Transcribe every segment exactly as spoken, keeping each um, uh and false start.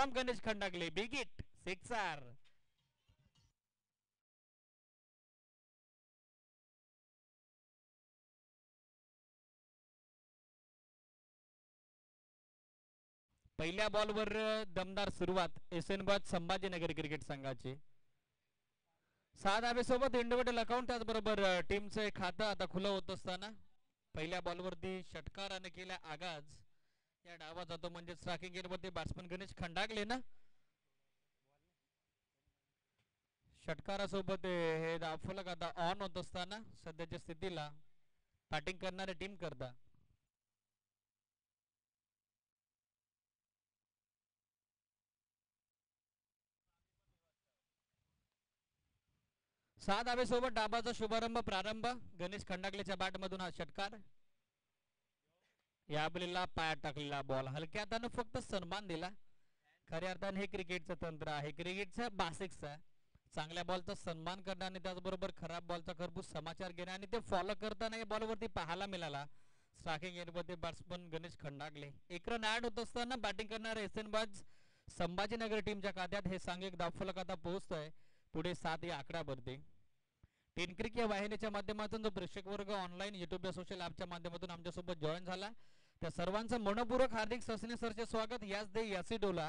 from Ganesh Khandagale. Big hit. Sixer. पहिल्या बॉलवर दमदार सुरुवात एसएन बॉच संभाजीनगर क्रिकेट संघाची सहा धावेसोबत इंडिव्हिज्युअल अकाउंट त्याचबरोबर टीमचं खातं आता खुलं होत असताना पहिल्या बॉलवरती षटकाराने केला आगाज या डावा जातो म्हणजे स्ट्रायकिंग गेअरवरती बॅट्समन गणेश खंडागले ना षटकारासोबत हे दाफलक आता ऑन होत असताना सध्याच्या स्थितीला बॅटिंग करणारे टीम करता सहा धावेसोबत डाबाचा शुभारंभ प्रारंभ गणेश खंडागलेच्या बॅट मधून हा षटकार या बॉलला पायात टाकलेला बॉल हलक्या हाताने फक्त सन्मान दिला खऱ्या अर्थाने हे क्रिकेटचं तंत्र आहे क्रिकेटचा बेसिक्सचा चांगल्या बॉलचा सन्मान करणं आणि त्याचबरोबर खराब बॉलचा खरबूज समाचार घेणं आणि ते फॉलो करताना या बॉलवरती पाहायला मिळाला स्ट्रायकिंग एंडमध्ये बॅट्समन गणेश खंडागले एक रन ऍड होत असताना बॅटिंग करणारे एसएनबाज संभाजीनगर टीमच्या खात्यात हे सांघिक धावफलक आता पोहोचतोय पुढे सात या आकड्यावरती टेनक्रिक या वाहिनीच्या माध्यमातून जो प्रेक्षक वर्ग ऑनलाईन युट्यूब या सोशल ॲपच्या माध्यमातून आमच्यासोबत जॉईन झाला त्या सर्वांचं मनपूर्वक हार्दिक ससने सरचे स्वागत याच दे यासी डोला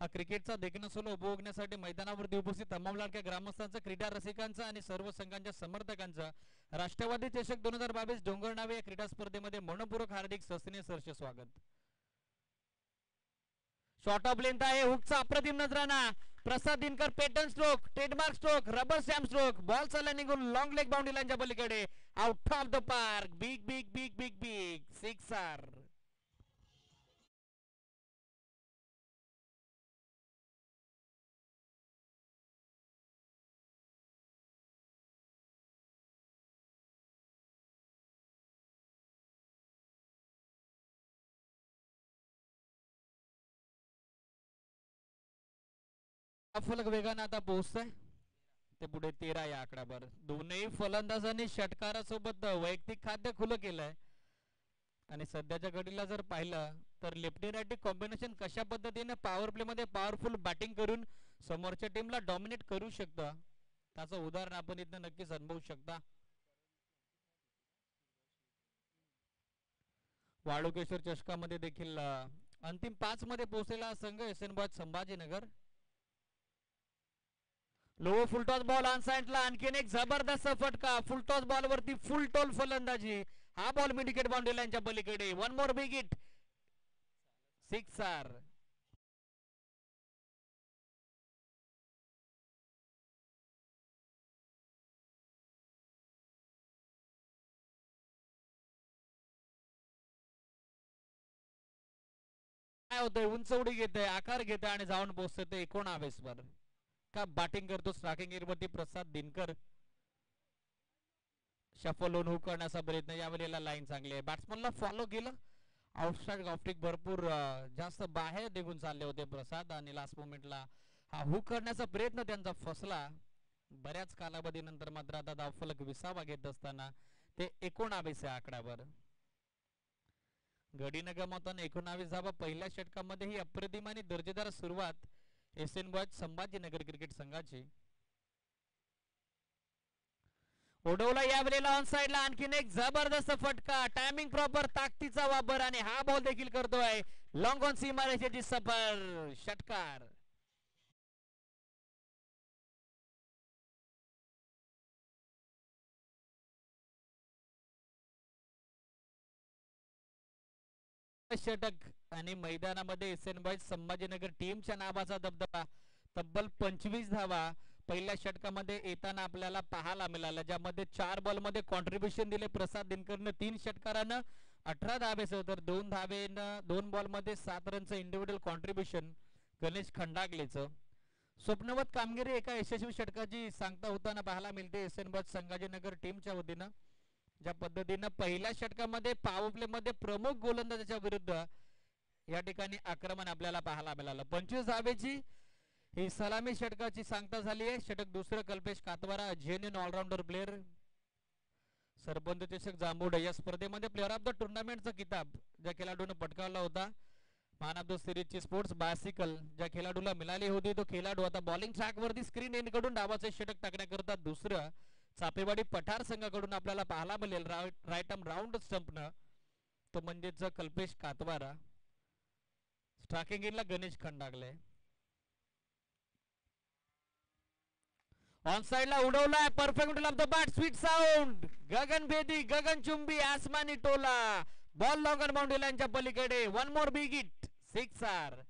हा क्रिकेटचा देखणं सोलो उपभोगण्यासाठी मैदानावरती उपस्थित तमाम लाडक्या ग्रामस्थांचा क्रीडा रसिकांचा आणि सर्व संघांच्या समर्थकांचा राष्ट्रवादी चषक दोन हजार बावीस डोंगरनावे या क्रीडा स्पर्धेमध्ये मनपूर्वक हार्दिक ससने सरचे स्वागत शॉर्ट ऑफ लेंथ आहे हुकचा अप्रतिम नजराणा Prasad Dinkar pattern stroke trademark stroke rubber stamp stroke ball चालला निघून लॉंग लेग बाउंड्री लाईनच्या पलीकडे out of the park big big big big big sixer फलक वेगाने आता पोहोचतोय ते पुढे तेरा या आकड्यावर दोन्ही फलंदाजांनी षटकारासोबत वैयक्तिक खाते खुलं केलंय आणि सध्याच्या घडीला जर पाहिलं तर लेफ्टी राईट कॉम्बिनेशन कशा पद्धतीने पॉवर प्ले मध्ये पॉवरफुल बॅटिंग करून समोरच्या टीमला डॉमिनेट करू शकतं त्याचं उदाहरण आपण इथं नक्कीच अनुभवू शकता वाळुकेश्वर चषकामध्ये देखील अंतिम पाच मध्ये पोहोचलेला संघ एसएनबाद Sambhajinagar low full toss ball on साइडला आणखीन एक जबरदस्त फटका फुल टॉस बॉल वरती फुल टोल फलंदाजी हा बॉल मिडविकेट बाउंड्री लाईनच्या पलीकडे one more big hit sixer काय होतंय उंच उडी घेते आकार घेते आणि जाऊन पोहोचते ते एकोणावीस वर का बॅटिंग करतो स्ट्रायकिंग एरियावरती प्रसाद दिनकर शफल होऊन हुक करण्याचा प्रयत्न यावेळेला लाईन चांगली आहे बॅट्समनला फॉलो केलं आउटस्ट्राईक ऑफ्टिक भरपूर जास्त बाहेर निघून चालले होते प्रसाद आणि लास्ट मोमेंटला हा हुक करण्याचा प्रयत्न त्यांचा फसला बऱ्याच कालावधीनंतर मात्र आता धावफलक विसावा घेत असताना ते एकोणावीस या आकड्यावर गडी न गमावताना एकोणावीस धावा पहिल्या षटकामध्येही अप्रतिम आणि दर्जेदार सुरुवात एसएन बॉयज संभाजीनगर क्रिकेट संघाची ओढवला यावेळेला ऑन साइडला आणखीन एक जबरदस्त फटका टायमिंग प्रॉपर ताकदीचा वापर आणि हा बॉल देखील करतोय लॉंग ऑन सीमारेषेची सफर षटकार षटक आणि मैदानामध्ये एसएन बॉयज संभाजीनगर टीमच्या नावाचा दबदबा तब्बल पंचवीस धावा पहिल्या षटकामध्ये येताना आपल्याला पाहायला मिळाला ज्यामध्ये चार बॉल मध्ये कॉन्ट्रीब्युशन दिले प्रसाद दिनकरने तीन षटकारानं अठरा धावे तर दोन धावेनं दोन बॉल मध्ये सात रनचं इंडिव्हिज्युअल कॉन्ट्रीब्युशन गणेश खंडागलेचं स्वप्नवत कामगिरी एका यशस्वी षटकाची सांगता होताना पाहायला मिळते एसएन बॉयज संभाजीनगर टीमच्या वतीनं ज्या पद्धतीनं पहिल्या षटकामध्ये पॉवर प्ले मध्ये प्रमुख गोलंदाजाच्या विरुद्ध या ठिकाणी आक्रमण आपल्याला पाहायला मिळालं पंचवीस धावेची ही सलामी षटकाची सांगता झाली आहे षटक दुसरं Kalpesh Katwara genuine allrounder player Sarpanch चषक जांभुडे या स्पर्धेमध्ये प्लेअर ऑफ द टुर्नामेंटचा किताब ज्या खेळाडूने पटकावला होता पान आप सिरीजची स्पोर्ट्स बायसिकल ज्या खेळाडूला मिळाली होती तो खेळाडू आता बॉलिंग ट्रॅकवरती स्क्रीन एंड कडून डावाचे षटक टाकण्याकरता दुसरा चापेवाडी पठार संघाकडून आपल्याला पाहायला मिळेल राईट आर्म राउंड स्टंपनं तो म्हणजेच कल्पेश कातवारा स्ट्राइकिंग एंडला गणेश खान लागले ऑन साइडला उडवलाय perfect loft the bat sweet sound गगन भेदी गगन चुंबी आसमानी टोला बॉल लॉन्गर बाउंड्री लाइनच्या पलीकडे one more big hit sixer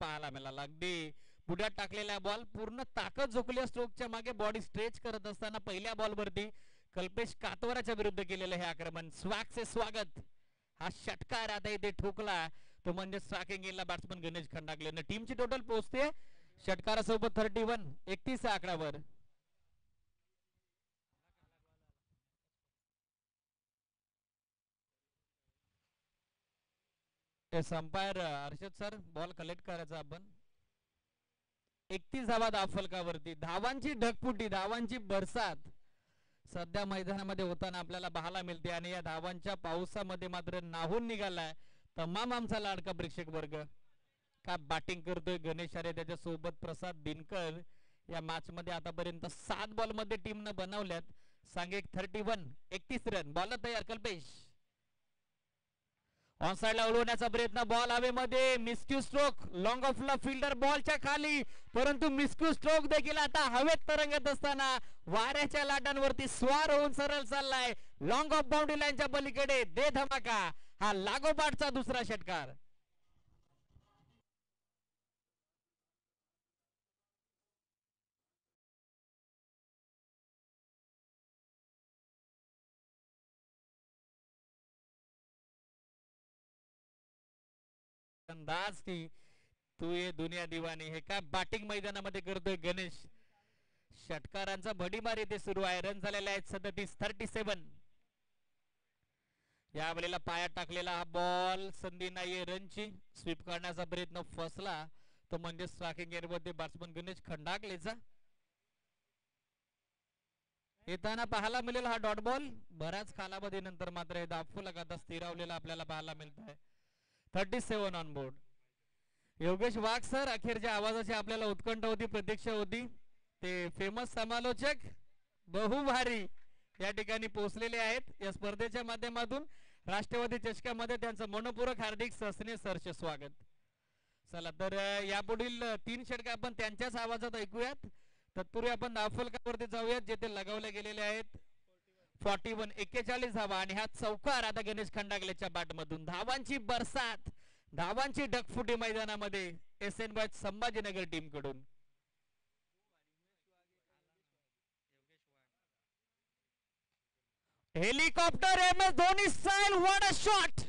पाहायला मिळाला अगदी बुड्यात टाकलेला बॉल पूर्ण ताकद झोकल्या स्ट्रोकच्या मागे बॉडी स्ट्रेच करत असताना पहिल्या बॉलवरती कल्पेश कातवाराच्या विरुद्ध केलेलं हे आक्रमण स्वॅगचे स्वागत हा षटकार आता इथे ठोकला तो म्हणजे स्ट्राइकिंग एंडला बॅट्समन गणेश खंडागलेने टीमची टोटल पोहोचते षटकारासोबत थर्टी वन एकतीस या आकड्यावर umpire Harshad sir ball collect करायचा आपण एकतीस धावा दाफलकावरती धावांची ढगफुटी धावांची बरसात सध्या मैदानामध्ये होताना आपल्याला पाहायला मिळते आणि या धावांच्या पावसामध्ये मात्र नाहून निघालाय तमाम आमचा लाडका प्रेक्षक वर्ग का बॅटिंग करतोय गणेश आरे त्याच्या सोबत प्रसाद दिनकर या मॅच मध्ये आतापर्यंत सात बॉल मध्ये टीमनं बनवल्यात सांगे थर्टी वन एकतीस रन बॉल तयार कल्पेश ऑन साइडला उलवण्याचा प्रयत्न बॉल हवेमध्ये मिस्क्यू स्ट्रोक लॉंग ऑफला फिल्डर बॉलच्या खाली परंतु मिस्क्यू स्ट्रोक देखील आता हवेत तरंगत असताना वाऱ्याच्या लाटांवरती स्वार होऊन सरळ चाललाय लॉंग ऑफ बाउंड्री लाईनच्या पलीकडे दे धमाका हा लागोपाठचा दुसरा षटकार अंदाज की तू ये दुनिया दिवानी हे का बॅटिंग मैदानामध्ये करतोय गणेश षटकारांचा भडीमार इथे सुरू आहे रन झालेले आहेत सदतीस थर्टी सेवन या वेळेला पायात टाकलेला हा बॉल संधी नाहीये रनची स्वीप करण्याचा प्रयत्न फसला तो म्हणजे स्ट्राइकिंग एरियामध्ये बॅट्समन गणेश खंडागलेचा येताना पाहायला मिळेल हा डॉट बॉल बऱ्याच कालावधी नंतर मात्र हे दाफलक आता स्थिरावलेला आपल्याला पाहायला मिळत आहे thirty seven on board Yogesh Wagh sir अखेरच्या आवाजाची आपल्याला उत्कंठ होती प्रतीक्षा होती ते फेमस समालोचक बहुभारी या ठिकाणी पोहोचलेले आहेत या स्पर्धेच्या माध्यमातून राष्ट्रवादी चषकामध्ये त्यांचं मनपूरक हार्दिक सहसने सरचे स्वागत चला तर यापुढील तीन षटक आपण त्यांच्याच आवाजात ऐकूयात तत्पूर्वी आपण दाफलकावरती जाऊयात जेथे लगावले गेलेले आहेत फॉर्टी वन एक्केचाळीस धावा आणि हा चौकार आता गणेश खंडागलेच्या बॅटमधून धावांची बरसात धावांची ढगफुटी मैदानामध्ये S N boys Sambhajinagar team कडून helicopter M S Dhoni style what a shot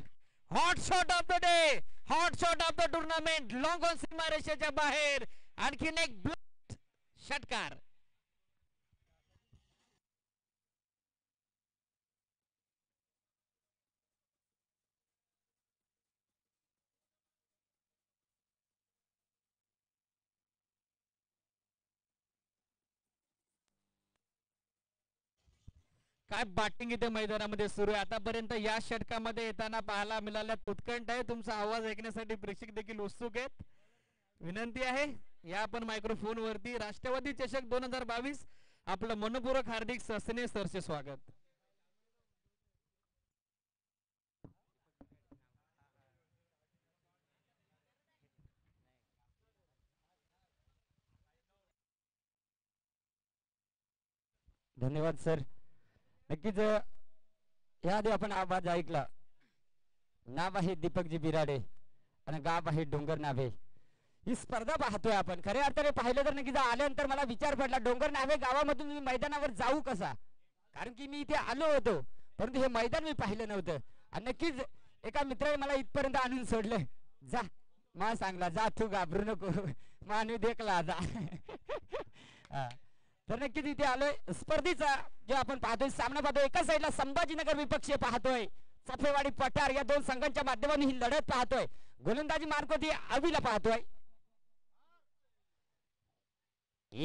hot shot of the day hot shot of the tournament long on सीमारेषेच्या बाहेर आणखीन एक ब्लॉट षटकार काय बॅटिंग इथे मैदानामध्ये सुरू आहे आतापर्यंत या षटकामध्ये येताना पाहायला मिळाल्या उत्कंठ आहे तुमचा आवाज ऐकण्यासाठी प्रेक्षक देखील उत्सुक आहेत विनंती आहे या आपण मायक्रोफोन वरती राष्ट्रवादी चषक दोन हजार बावीस आपलं मनपूरक हार्दिक सहसने सरचे स्वागत धन्यवाद सर नक्कीच याआधी आपण आवाज ऐकला नाव आहे दीपकजी बिराडे आणि गाव आहे डोंगर नावे ही स्पर्धा पाहतोय आपण खऱ्या अर्थाने पाहिलं तर नक्कीच आल्यानंतर मला विचार पडला डोंगर नावे गावामधून मी मैदानावर जाऊ कसा कारण की मी इथे आलो होतो परंतु हे मैदान मी पाहिलं नव्हतं आणि नक्कीच एका मित्राने मला इथपर्यंत आणून सोडलं जा मा सांगला जा तू घाबरू नको मा देखला जा तर नक्कीच इथे आलोय स्पर्धेचा जो आपण पाहतोय सामना पाहतोय एका साईडला संभाजीनगर विपक्षीय पाहतोय साफेवाडी पठार या दोन संघांच्या माध्यमातून ही लढत पाहतोय गोलंदाजी मार्कोती अवीला पाहतोय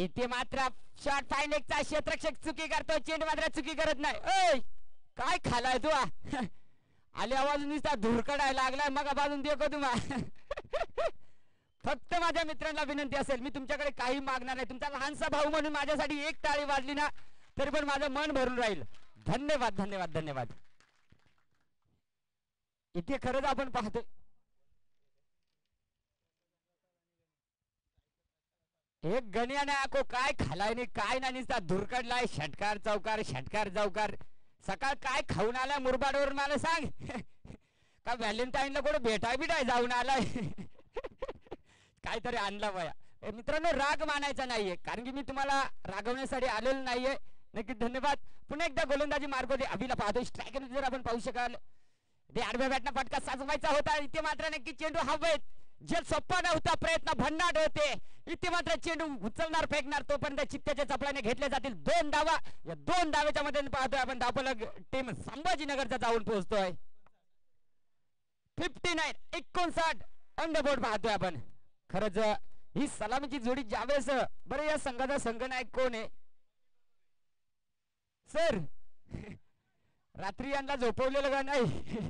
इथे मात्र शॉट फाईन लेगचा क्षेत्ररक्षक चुकी करतोय चेंडू मात्र चुकी करत नाही ओय काय खालाय तू आले आवाज नुसता धुरकडायला लागलाय मग बाजून देखो तुम्हा फक्त माझ्या मित्रांना विनंती असेल मी तुमच्याकडे काही मागणार नाही तुमचा लहानसा भाऊ म्हणून माझ्यासाठी एक टाळी वाजली ना तरी पण माझं मन भरून राहील धन्यवाद धन्यवाद धन्यवाद इथे खरंच आपण पाहतोय एक गणिया ना को काय खालाय नाही काय नाही नुसता धुरकडलाय षटकार चौकार षटकार चौकार सकाळ काय खाऊन आलाय मुरबाडवर मला सांग का व्हॅलेंटाईनला कोण भेटाय बिटाय जाऊन आलाय काहीतरी आणला बया मित्रांनो राग मानायचा नाहीये कारण की मी तुम्हाला रागवण्यासाठी आलेलो नाहीये नक्की धन्यवाद पुन्हा एकदा गोलंदाजी मार्गोती अभिला पाहतोय स्ट्रायकर जर आपण पाहू शकाल ते आडव्या बॅटना फटका साचवायचा होता इथे मात्र नक्की चेंडू हवेत जे सोपा नव्हता प्रयत्न भन्नाट होते इथे मात्र चेंडू उचलणार फेकणार तोपर्यंत चित्त्याच्या चपलाने घेतले जातील दोन धावा या दोन धावेच्या मध्ये पाहतोय आपण धावफलक टीम संभाजीनगरचा जाऊन पोहोचतोय फिफ्टी नाईन एकोणसाठ अंडरबोर्ड पाहतोय आपण खरंच ही सलामीची जोडी जावेस बरं या संघाचा संघनायक कोण आहे सर रात्री यांना झोपवलेलं का नाही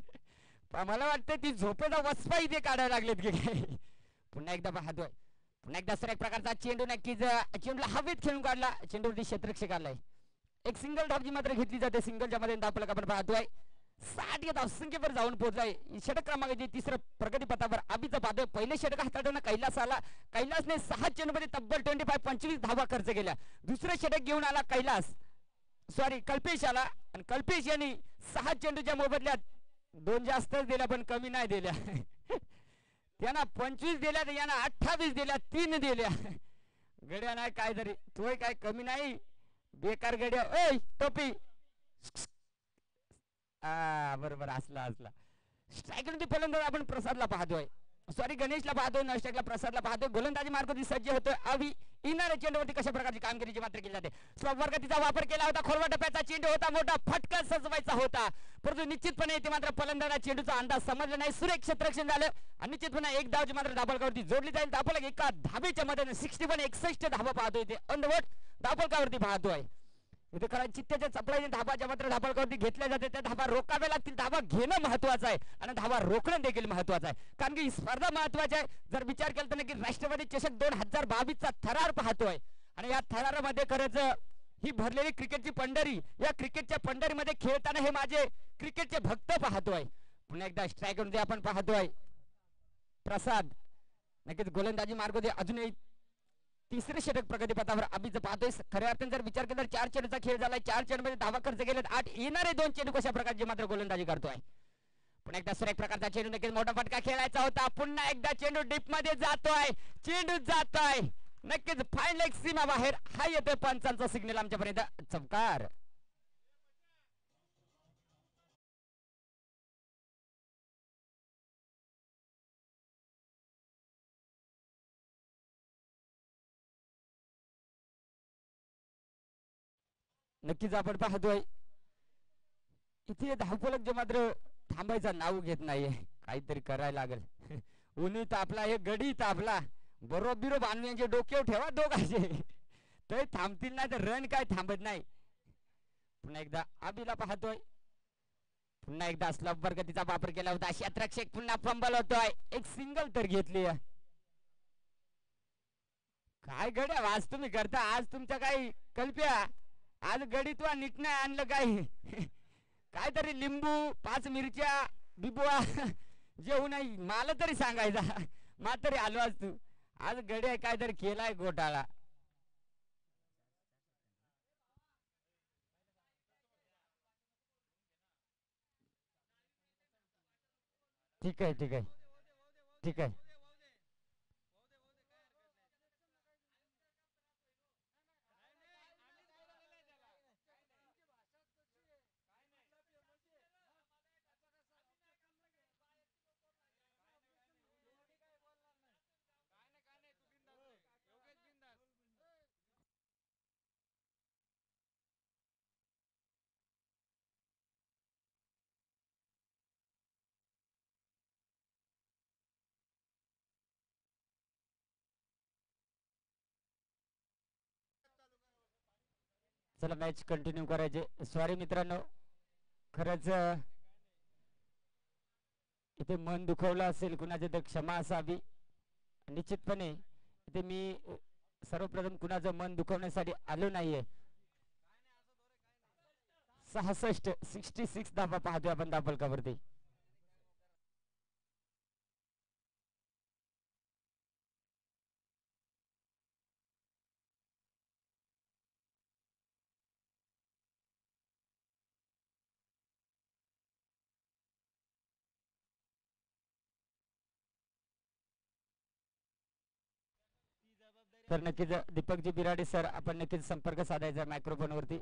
मला वाटतं ती झोपेचा वसपा इथे काढायला लागलेत की काय पुन्हा एकदा पाहतोय पुन्हा एकदा सर एक प्रकारचा चेंडू नक्कीच चेंडूला हवेत खेळून काढला चेंडूवरती क्षेत्ररक्षक आलाय एक सिंगल धाव जी मात्र घेतली जाते सिंगलच्या मध्ये धावफलक आपण पाहतोय साठ या धावसंख्येवर जाऊन पोहोचलाय षटक क्रमांकाची तिसऱ्या प्रगतीपथावर अभिचा पाहतोय पहिले षटक हाताळताना कैलास आला कैलासने सहा चेंडूमध्ये तब्बल ट्वेंटी फाईव्ह पंचवीस धावा खर्च केल्या दुसरे षटक घेऊन आला कैलास सॉरी कल्पेश आला आणि कल्पेश यांनी सहा चेंडूच्या मोबदल्यात दोन जास्तच दिल्या पण कमी नाही दिल्या त्यांना पंचवीस दिल्या यांना अठ्ठावीस दिल्या तीन दिल्या गड्या नाही काय तरी तोय काय कमी नाही बेकार गड्या ओय टोपी आ बरोबर असला असला स्ट्रायकरने फलंदाज आपण प्रसादला पाहतोय सॉरी गणेशला पाहतोय नष्टकला प्रसादला पाहतोय गोलंदाजी मार्गोती सज्ज होतोय अवी इनारे चेंडूवरती कशा प्रकारची कामगिरीची मात्र केली जाते स्लोप वर्गतीचा वापर केला होता खोलवा टप्प्याचा चेंडू होता मोठा फटका सजवायचा होता परंतु निश्चितपणे इथे मात्र फलंदाजाला चेंडूचा अंदाज समजला नाही सुरेख क्षेत्ररक्षण झालं आणि निश्चितपणे एक धावची मात्र धावफलकावरती जोडली जाईल धावफलक एका धावेच्या मदतीने सिक्स्टी वन एकसष्ट धावा पाहतोय इथे अंडरवट धावफलकावरती पाहतोय इथे खरं चित्त्याच्या चपळाने धाबा ज्या मात्र धावफलकावरती घेतल्या जाते त्या धावा रोखाव्या लागतील धावा घेणं महत्वाचं आहे आणि धावा रोखणं देखील महत्वाचं आहे कारण की स्पर्धा महत्वाची आहे जर विचार केला तर नक्की राष्ट्रवादी चषक दोन हजार बावीस चा थरार पाहतोय आणि या थरारामध्ये खरंच ही भरलेली क्रिकेटची पंढरी या क्रिकेटच्या पंढरीमध्ये खेळताना हे माझे क्रिकेटचे भक्त पाहतोय पुन्हा एकदा स्ट्रायकरमध्ये आपण पाहतोय प्रसाद नक्कीच गोलंदाजी मार्गोदे अजूनही तिसरे षटक प्रगतीपथावर अभिज पाहतोय खऱ्या अर्थाने जर विचार केला तर चार चेंडूचा खेळ झालाय चार चेंडूमध्ये धावा खर्च केलेत आठ येणारे दोन चेंडू कशा प्रकारचे मात्र गोलंदाजी करतोय पुन्हा एकदा सुरेख प्रकारचा चेंडू नक्कीच मोठा फटका खेळायचा होता पुन्हा एकदा चेंडू डीप मध्ये जातोय चेंडू जातोय नक्कीच फाईन लेग सीमा बाहेर हा येतोय पंचांचा सिग्नल आमच्यापर्यंत चमकार नक्कीच आपण पाहतोय इथे धावफलक जे मात्र थांबायचं नाव घेत नाहीये काहीतरी करायला लागेल उन्ही तापला हे गडी तापला बरोबर बिरोब आणव्यांचे डोक्यावर ठेवा दोघांचे ते थांबतील नाही तर रन काय थांबत नाही पुन्हा एकदा अभिला पाहतोय पुन्हा एकदा स्लॉप वर्गतीचा वापर केला होता क्षेत्ररक्षक पुन्हा फंबल होतोय एक सिंगल तर घेतली काय गड्या आज तुम्ही करता आज तुमच्या काही कल्प्या आज गडीतवा नीट नाही आणलं काही काय तरी लिंबू पाच मिरच्या बिबुआ जेवू नाही मला तरी सांगायचा मा तरी आलो आज तू आज गड्या काय तरी केलाय घोटाळा ठीक आहे ठीक आहे ठीक आहे चला मॅच कंटिन्यू करायचे. सॉरी मित्रांनो, खरंच इथे मन दुखवलं असेल कुणाचे तर क्षमा असावी. निश्चितपणे इथे मी सर्वप्रथम कुणाचं मन दुखवण्यासाठी आलो नाहीये. सहासष्ट सिक्स्टी सिक्स धाबा पाहतोय आपण धावफलकावरती. तर नक्कीच दीपकजी बिराडे सर आपण नक्कीच संपर्क साधायचा मायक्रोफोन वरती.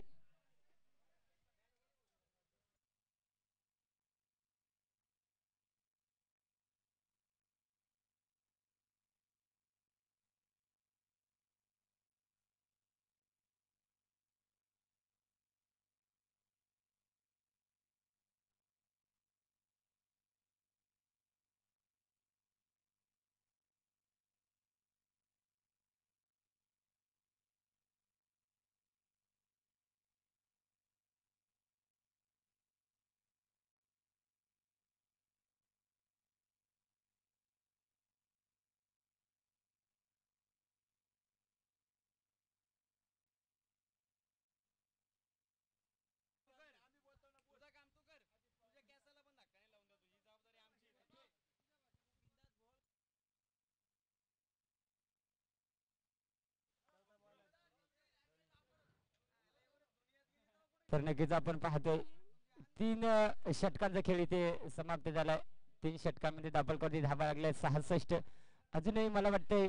तर नक्कीच आपण पाहतोय तीन षटकांचा खेळ इथे समाप्त झालाय. तीन षटकांमध्ये दाबलकरती धावा लागल्या सहासष्ट. अजूनही मला वाटतंय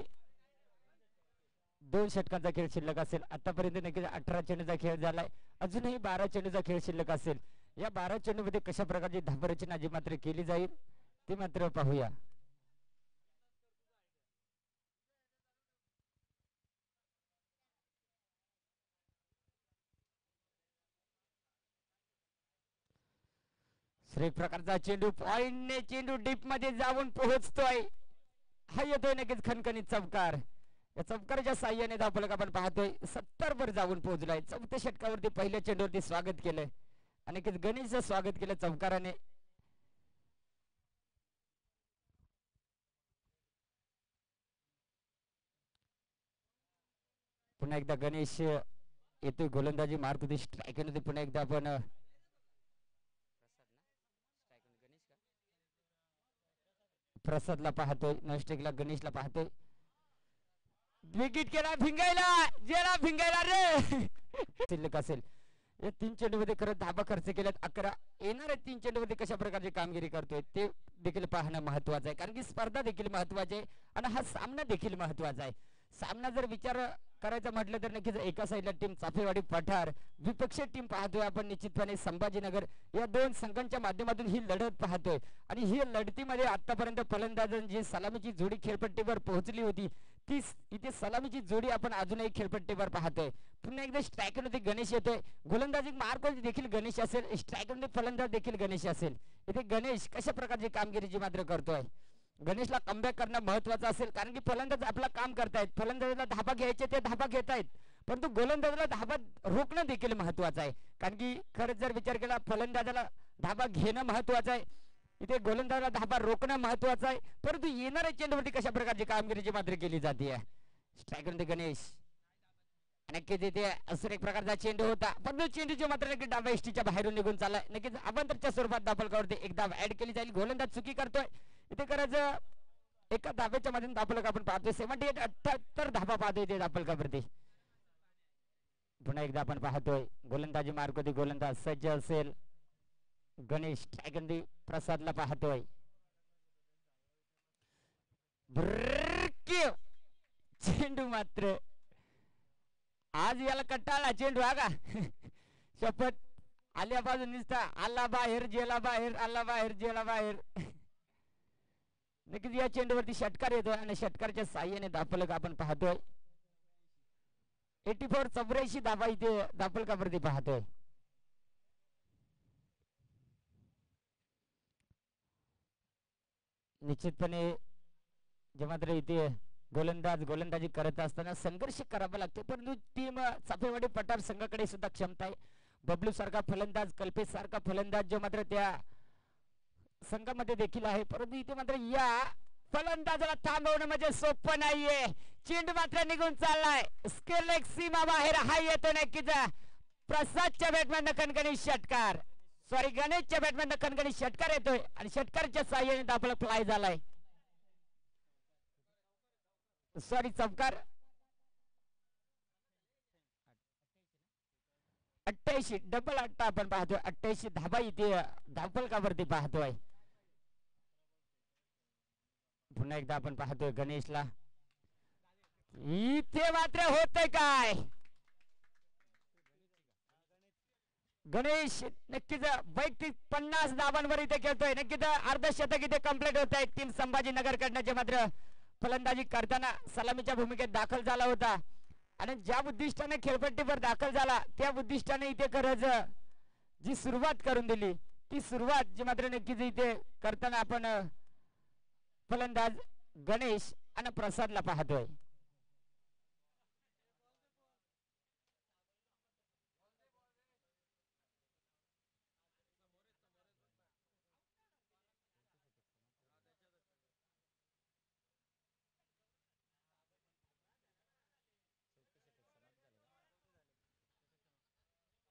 दोन षटकांचा खेळ शिल्लक असेल. आतापर्यंत नक्कीच अठरा चेंडूचा खेळ झालाय, अजूनही बारा चेंडूचा खेळ शिल्लक असेल. या बारा चेंडूमध्ये कशा प्रकारची धावरचना जी मात्र केली जाईल ती मात्र पाहूया. एक प्रकारचा चेंडू पॉइंटने चेंडू डीप मध्ये जाऊन पोहोचतोय. हा येतोय नक्कीच खणखणीत चौकार. या चौकाराच्या साह्याने धावफलक आपण पाहतोय सत्तर वर जाऊन पोहोचलाय. चौथ्या षटकावरती पहिल्या चेंडूवरती स्वागत केलंय आणि गणेशचं स्वागत केलं चौकाराने. पुन्हा एकदा गणेश येतोय गोलंदाजी मारतोय स्ट्राईकने. पुन्हा एकदा आपण प्रसादला पाहतोय, नॉनस्टिकला गणेशला पाहतोय. विकेट केला भिंगायला, जेला भिंगायला रे शिल्लक असेल. या तीन चेंडूमध्ये खरं धाबा खर्च केल्यात अकरा. येणाऱ्या तीन चेंडूमध्ये कशा प्रकारची कामगिरी करतोय ते देखील पाहणं महत्वाचं आहे, कारण की स्पर्धा देखील महत्वाची आहे आणि हा सामना देखील महत्वाचा आहे. सामना जर विचार करायचा म्हटलं तर नक्कीच एका साईडला टीम चाफेवाडी पठार, विपक्षीय टीम पाहतोय आपण निश्चितपणे संभाजीनगर. या दोन संघांच्या माध्यमातून ही लढत पाहतोय आणि ही लढतीमध्ये आतापर्यंत फलंदाजांची सलामीची जोडी खेळपट्टीवर पोहोचली होती ती इथे सलामीची जोडी आपण अजूनही खेळपट्टीवर पाहतोय. पुन्हा एकदा स्ट्रायकरमध्ये गणेश येतोय. गोलंदाजी मार्क देखील गणेश असेल, स्ट्रायकरमध्ये फलंदाज देखील गणेश असेल. इथे गणेश कशा प्रकारची कामगिरीची मात्र करतोय. गणेशला कमबॅक करणं महत्वाचं असेल, कारण की फलंदाज आपला काम करतायत. फलंदाजाला धाबा घ्यायचे ते धाबा घेतायत, परंतु गोलंदाजाला धाबा रोखणं देखील महत्वाचं आहे, कारण की खरंच जर विचार केला फलंदाजाला धाबा घेणं महत्वाचं आहे, इथे गोलंदाजाला धाबा रोखणं महत्वाचं आहे. परंतु येणाऱ्या चेंडूवरती कशा प्रकारची कामगिरीची मात्र केली जाते. स्ट्रायकरमध्ये गणेश नक्कीच इथे असं एक प्रकारचा चेंडू होता, परंतु चेंडूची मात्र नक्की डाव्या यष्टीच्या बाहेरून निघून चाललाय. नक्कीच अबांतरच्या स्वरूपात दाबलकावरती एक धाव ऍड केली जाईल. गोलंदाज चुकी करतोय इथे, करायचं एका धाब्याच्या मधून दाबलक आपण पाहतोय. सेव्हन्टी एट अठ्याहत्तर धाबा पाहतोय ते दाबलकावरती. पुन्हा एकदा आपण पाहतोय गोलंदाजी मार्ग होती, गोलंदाज सज्ज असेल. गणेश टायगंदी प्रसादला पाहतोय. चेंडू मात्र आज याला कट्टाळा चेंडू हा का शपथ आल्या बाजून निसता आला बाहेर जेला बाहेर, आला बाहेर जेला बाहेर. नक्कीच या चेंडूवरती षटकार येतोय आणि षटकारच्या साह्याने दाफलक आपण पाहतोय. एटी फोर चौऱ्याऐंशी धाबा इथे दाफलकावरती पाहतोय. निश्चितपणे जेव्हा इथे गोलंदाज गोलंदाजी करत असताना संघर्ष करावा लागतो, परंतु टीम चाफेवाडी पठार संघाकडे सुद्धा क्षमता आहे. बबलू सारखा फलंदाज, कल्पेश सारखा फलंदाज जो मात्र त्या संघामध्ये देखील आहे, परंतु इथे मात्र या फलंदाजाला थांबवणं म्हणजे सोपं नाहीये. चेंडू मात्र निघून चाललाय, स्केल एक सीमा बाहेर हा येतो नक्कीच. प्रसादच्या बॅटमॅन कणकणी षटकार, सॉरी गणेशच्या बॅटमॅन कणकणी षटकार येतोय आणि षटकारच्या साह्याने आपला फ्लाय झालाय, सॉरी चौकार. अठ्ठ्याऐंशी डबल अट्टा आपण पाहतोय, अठ्ठ्याऐंशी धाबा इथे धावफलकावरती पाहतोय. पुन्हा एकदा आपण पाहतोय गणेशला, इथे मात्र होतंय काय, गणेश नक्कीच वैयक्तिक पन्नास धाबांवर इथे खेळतोय. नक्कीच अर्धशतक इथे कंप्लीट होत आहे. टीम संभाजीनगर कडनं जे मात्र फलंदाजी करताना सलामीच्या भूमिकेत दाखल झाला होता आणि ज्या उद्दिष्टाने खेळपट्टीवर दाखल झाला त्या उद्दिष्टाने इथे खरंच जी सुरुवात करून दिली ती सुरुवात जी मात्र नक्कीच इथे करताना आपण फलंदाज गणेश आणि प्रसादला पाहतोय.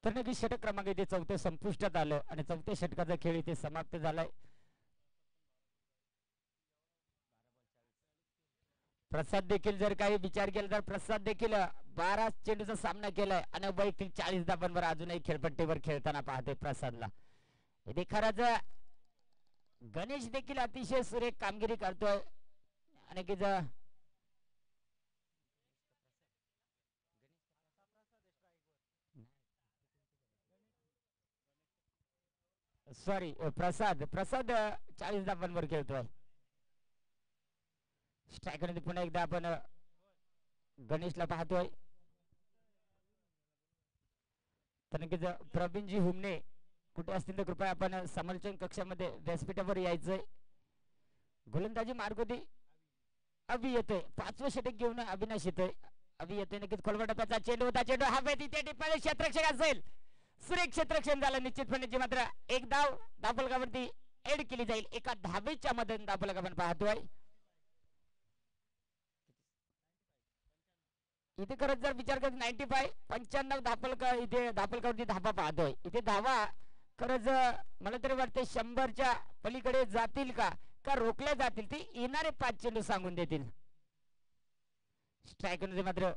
तर नक्की षटक क्रमांक इथे चौथे संपुष्टात आलं आणि चौथ्या षटकाचा खेळ इथे समाप्त झालाय. प्रसाद देखील जर काही विचार केला तर प्रसाद देखील बारा चेंडूचा सामना केलाय आणि वैयक्तिक चाळीस धाबांवर अजूनही खेळपट्टीवर खेळताना पाहते प्रसादला. इथे खरंच गणेश देखील अतिशय सुरेख कामगिरी करतोय आणि की सॉरी प्रसाद प्रसाद चाळीस धाबांवर खेळतोय. स्ट्रायकरने पुन्हा एकदा आपण गणेशला पाहतोय. तर नक्कीच प्रवीणजी हुमने कुठे असतील तर कृपया आपण समर्थन कक्षामध्ये व्यासपीठावर यायचंय. गोलंदाजी मार्ग होती, अभि येतोय पाचवं षटक घेऊन, अविनाश येतोय, अभि येतोय नक्कीच खोलवटाचा चेंडू होता, चेंडू हवे तिथे टिपाने क्षेत्रक्षक असेल, सुरेख क्षेत्रक्षण झालं निश्चितपणे जे मात्र एक धाव धावफलकावरती एड केली जाईल. एका धावेच्या मदतीने धावफलक आपण पाहतोय. इथे खरंच जर विचार करत नाईन्टी फाय पंच्याण्णव धावफलक इथे धावफलकावरती धावा पाहतोय. इथे धावा खरंच मला तरी वाटते शंभरच्या पलीकडे जातील का का रोखल्या जातील, ती येणारे पाच चेंडू सांगून देतील. स्ट्रायकरमध्ये मात्र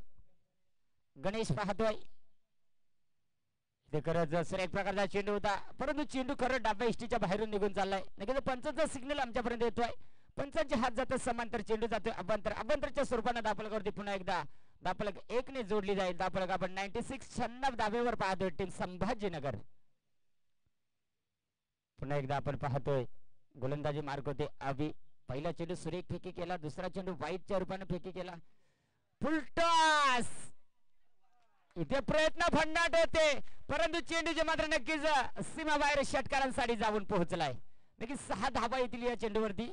गणेश पाहतोय. सर एक प्रकारचा चेंडू होता, परंतु चेंडू खरं डाब्या इष्टीच्या बाहेरून निघून चाललाय. नक्कीच पंचांचा सिग्नल आमच्यापर्यंत येतोय, पंचांचे हात जातात समांतर, चेंडू जातोय अभ्यंतर, अभ्यंतरच्या स्वरूपाने धावफलकावरती पुन्हा एकदा धावफलक एकने जोडली जाईल. धावफलक आपण नाईन्टी सिक्स शहाण्णव धावेवर पाहतोय टीम संभाजीनगर. पुन्हा एकदा आपण पाहतोय गोलंदाजी मार्ग होते अभि, पहिला चेंडू सुरेख फेकी केला, दुसरा चेंडू वाईटच्या रूपाने फेकी केला, फुलटॉस इथे प्रयत्न फंडाट होते, परंतु चेंडूचे मात्र नक्कीच सीमा बाहेर षटकारांसाठी जाऊन पोहोचलाय. नक्कीच सहा धाबा येतील या चेंडूवरती.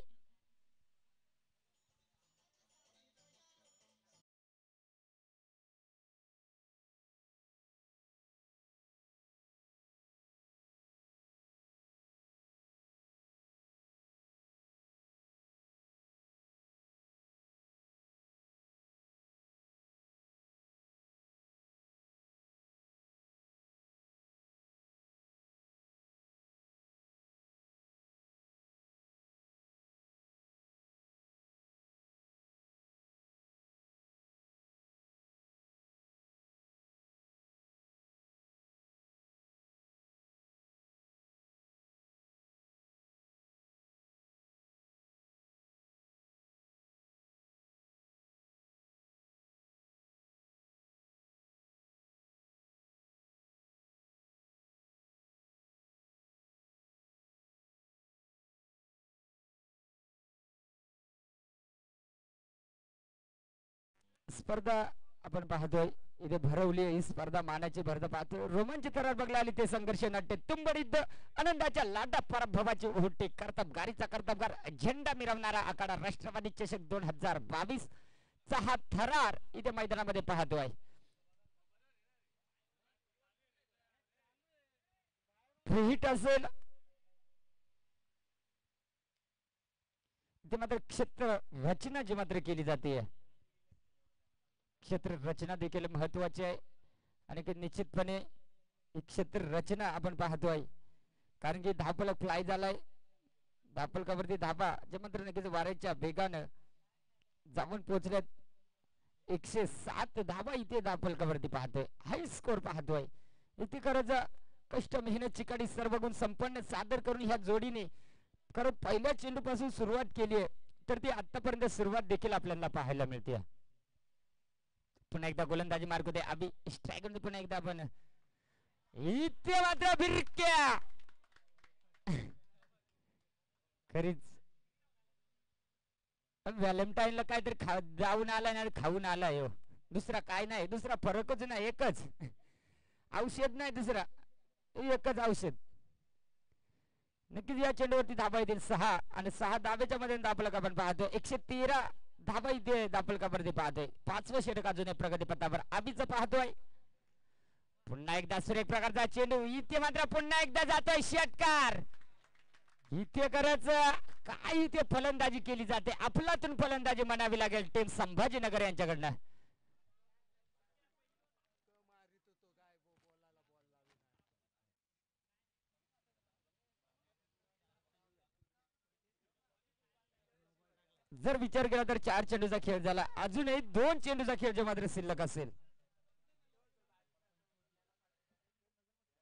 स्पर्धा आपण पाहतोय इथे भरवली ही स्पर्धा, मानाची भरदा पाहतोय, रोमांच थरार बघला आली ते संघर्ष नाट्य तुंबडिद्ध आनंदाच्या लाटा पराभवाची ओहोटे, कर्तबगारीचा कर्तबगार झेंडा मिरवणारा आखाडा राष्ट्रवादी चषक दोन हजार बावीस सहथरार इथे मैदानामध्ये पाहतोय. फ्री हिट असेल ते मात्र क्षेत्र रचना जी मात्र केली जाते आहे. क्षेत्र रचना देखील महत्वाची आहे आणि की निश्चितपणे क्षेत्र रचना आपण पाहतोय कारण की धापलक फ्लाय झालाय. धापलकावरती धाबा जे मात्र नक्कीच वाऱ्याच्या वेगानं जाऊन पोहोचल्यात. एकशे सात धाबा इथे धापलकावरती पाहतोय. हाय स्कोर पाहतोय इथे. खरंच कष्ट मेहनत चिकाटी सर्व गुण संपन्न सादर करून ह्या जोडीने खरं पहिल्या चेंडूपासून सुरुवात केली आहे तर ती आतापर्यंत सुरुवात देखील आपल्याला पाहायला मिळते. पुन्हा एकदा गोलंदाजी मार्ग होते अभि स्ट्राईक. पुन्हा एकदा आपण इथे मात्र भिरक्या. खरीच व्हॅलेंटाईनला काहीतरी खा जाऊन आला नाही खाऊन आला. हो दुसरा काय नाही. दुसरा फरकच नाही. एकच औषध नाही दुसरा एकच औषध. नक्कीच या चेंडूवरती धाबा येतील. सहा आणि सहा धाब्याच्या मध्ये दापलक आपण पाहतोय. एकशे तेरा धाबा इथे दापलकावरती पाहतोय. पाचवं षटक अजून प्रगती पथावर आबीचं पाहतोय. पुन्हा एकदा सुरेख प्रकारचा चेंडू इथे मात्र पुन्हा एकदा जातोय षटकार इथे. खरंच काय इथे फलंदाजी केली जाते. अफलातून फलंदाजी म्हणावी लागेल टीम संभाजीनगर यांच्याकडनं. जर विचार केला तर चार चेंडूचा खेळ झाला. अजूनही दोन चेंडूचा खेळ जो मात्र शिल्लक असेल.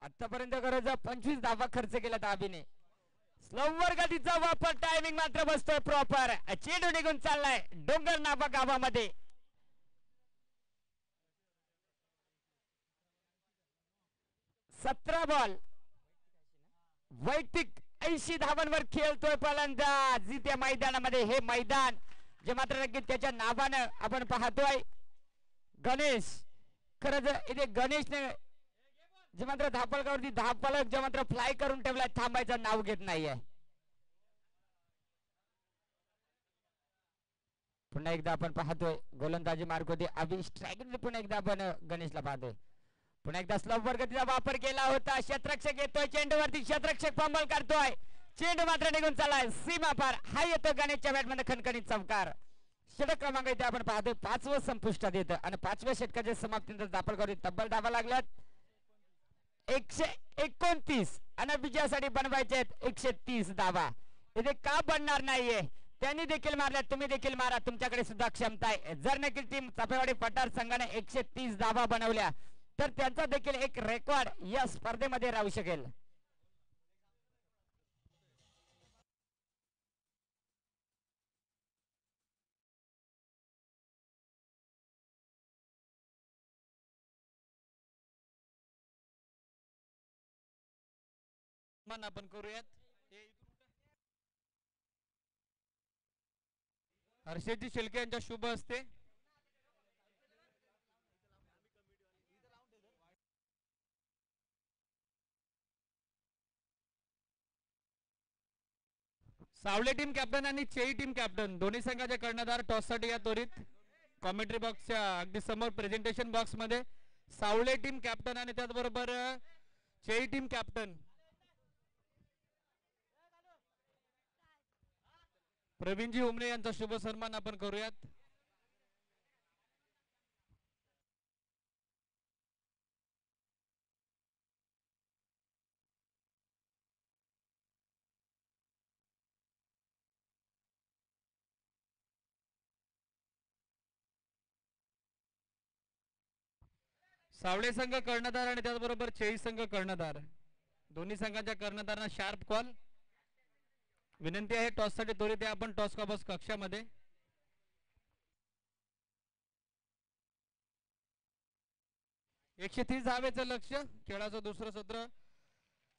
आतापर्यंत गरज पंचवीस धावा खर्च केला ताबीने. स्लोवर गतीचा वापर टायमिंग मात्र बसतोय प्रॉपर. चेंडू निघून चाललाय डोंगर नाबा गावामध्ये. सतरा बॉल वैयक्तिक ऐंशी धावांवर खेळतोय फलंदाज जिथे मैदानामध्ये. हे मैदान जे मात्र नक्की त्याच्या नावानं आपण पाहतोय गणेश. खरंच इथे गणेशने जे मात्र धापलकावरती धापलक जे मात्र फ्लाय करून ठेवला थांबायचं नाव घेत नाहीये. पुन्हा एकदा आपण पाहतोय गोलंदाजी मार्ग होते अभि स्ट्राईक. पुन्हा एकदा आपण गणेशला पाहतोय. पुन्हा एकदा स्लोवर गतीचा वापर केला होता. क्षेत्ररक्षक येतोय चेंडूवरती. क्षेत्ररक्षक पंबल करतोय. चेंडू मात्र निघून चाललाय सीमा पार. हा येतो गणेशच्या बॅटमध्ये खणखणीत चौकार. षटक क्रमांक इथे आपण पाहतोय पाचवं संपुष्टात येतं आणि पाचव्या षटकाच्या समाप्तीनंतर दापलकावरती तब्बल धावा लागल्यात एकशे एकोणतीस आणि विजयासाठी बनवायचे आहेत एकशे तीस धावा. इथे का बनणार नाहीये. त्यांनी देखील मारल्या तुम्ही देखील मारा. तुमच्याकडे सुद्धा क्षमता आहे. जर नक्की टीम चापेवाडी पठार संघाने एकशे तीस धावा बनवल्या तर त्यांचा देखील एक रेकॉर्ड या स्पर्धेमध्ये राहू शकेल. आपण करूयात हर्षदजी शेळके यांच्या शुभ हस्ते. सावले टीम कॅप्टन आणि चेई टीम कॅप्टन दोन्ही संघाचे कर्णधार टॉससाठी या त्वरित कॉमेंट्री बॉक्सच्या अगदी समोर प्रेझेंटेशन बॉक्स मध्ये सावले टीम कॅप्टन आणि त्याचबरोबर चेई टीम कॅप्टन प्रवीणजी उमरे यांचा शुभ सन्मान आपण करूयात. सावळे संघ कर्णधार आणि त्याचबरोबर चेई संघ कर्णधार दोन्ही संघाच्या कर्णधारांना शार्प कॉल. विनंती आहे टॉससाठी त्वरित आपण टॉस कॉबॉक्स कक्षामध्ये. एकशे तीस धावेचं लक्ष. खेळाचं दुसरं सत्र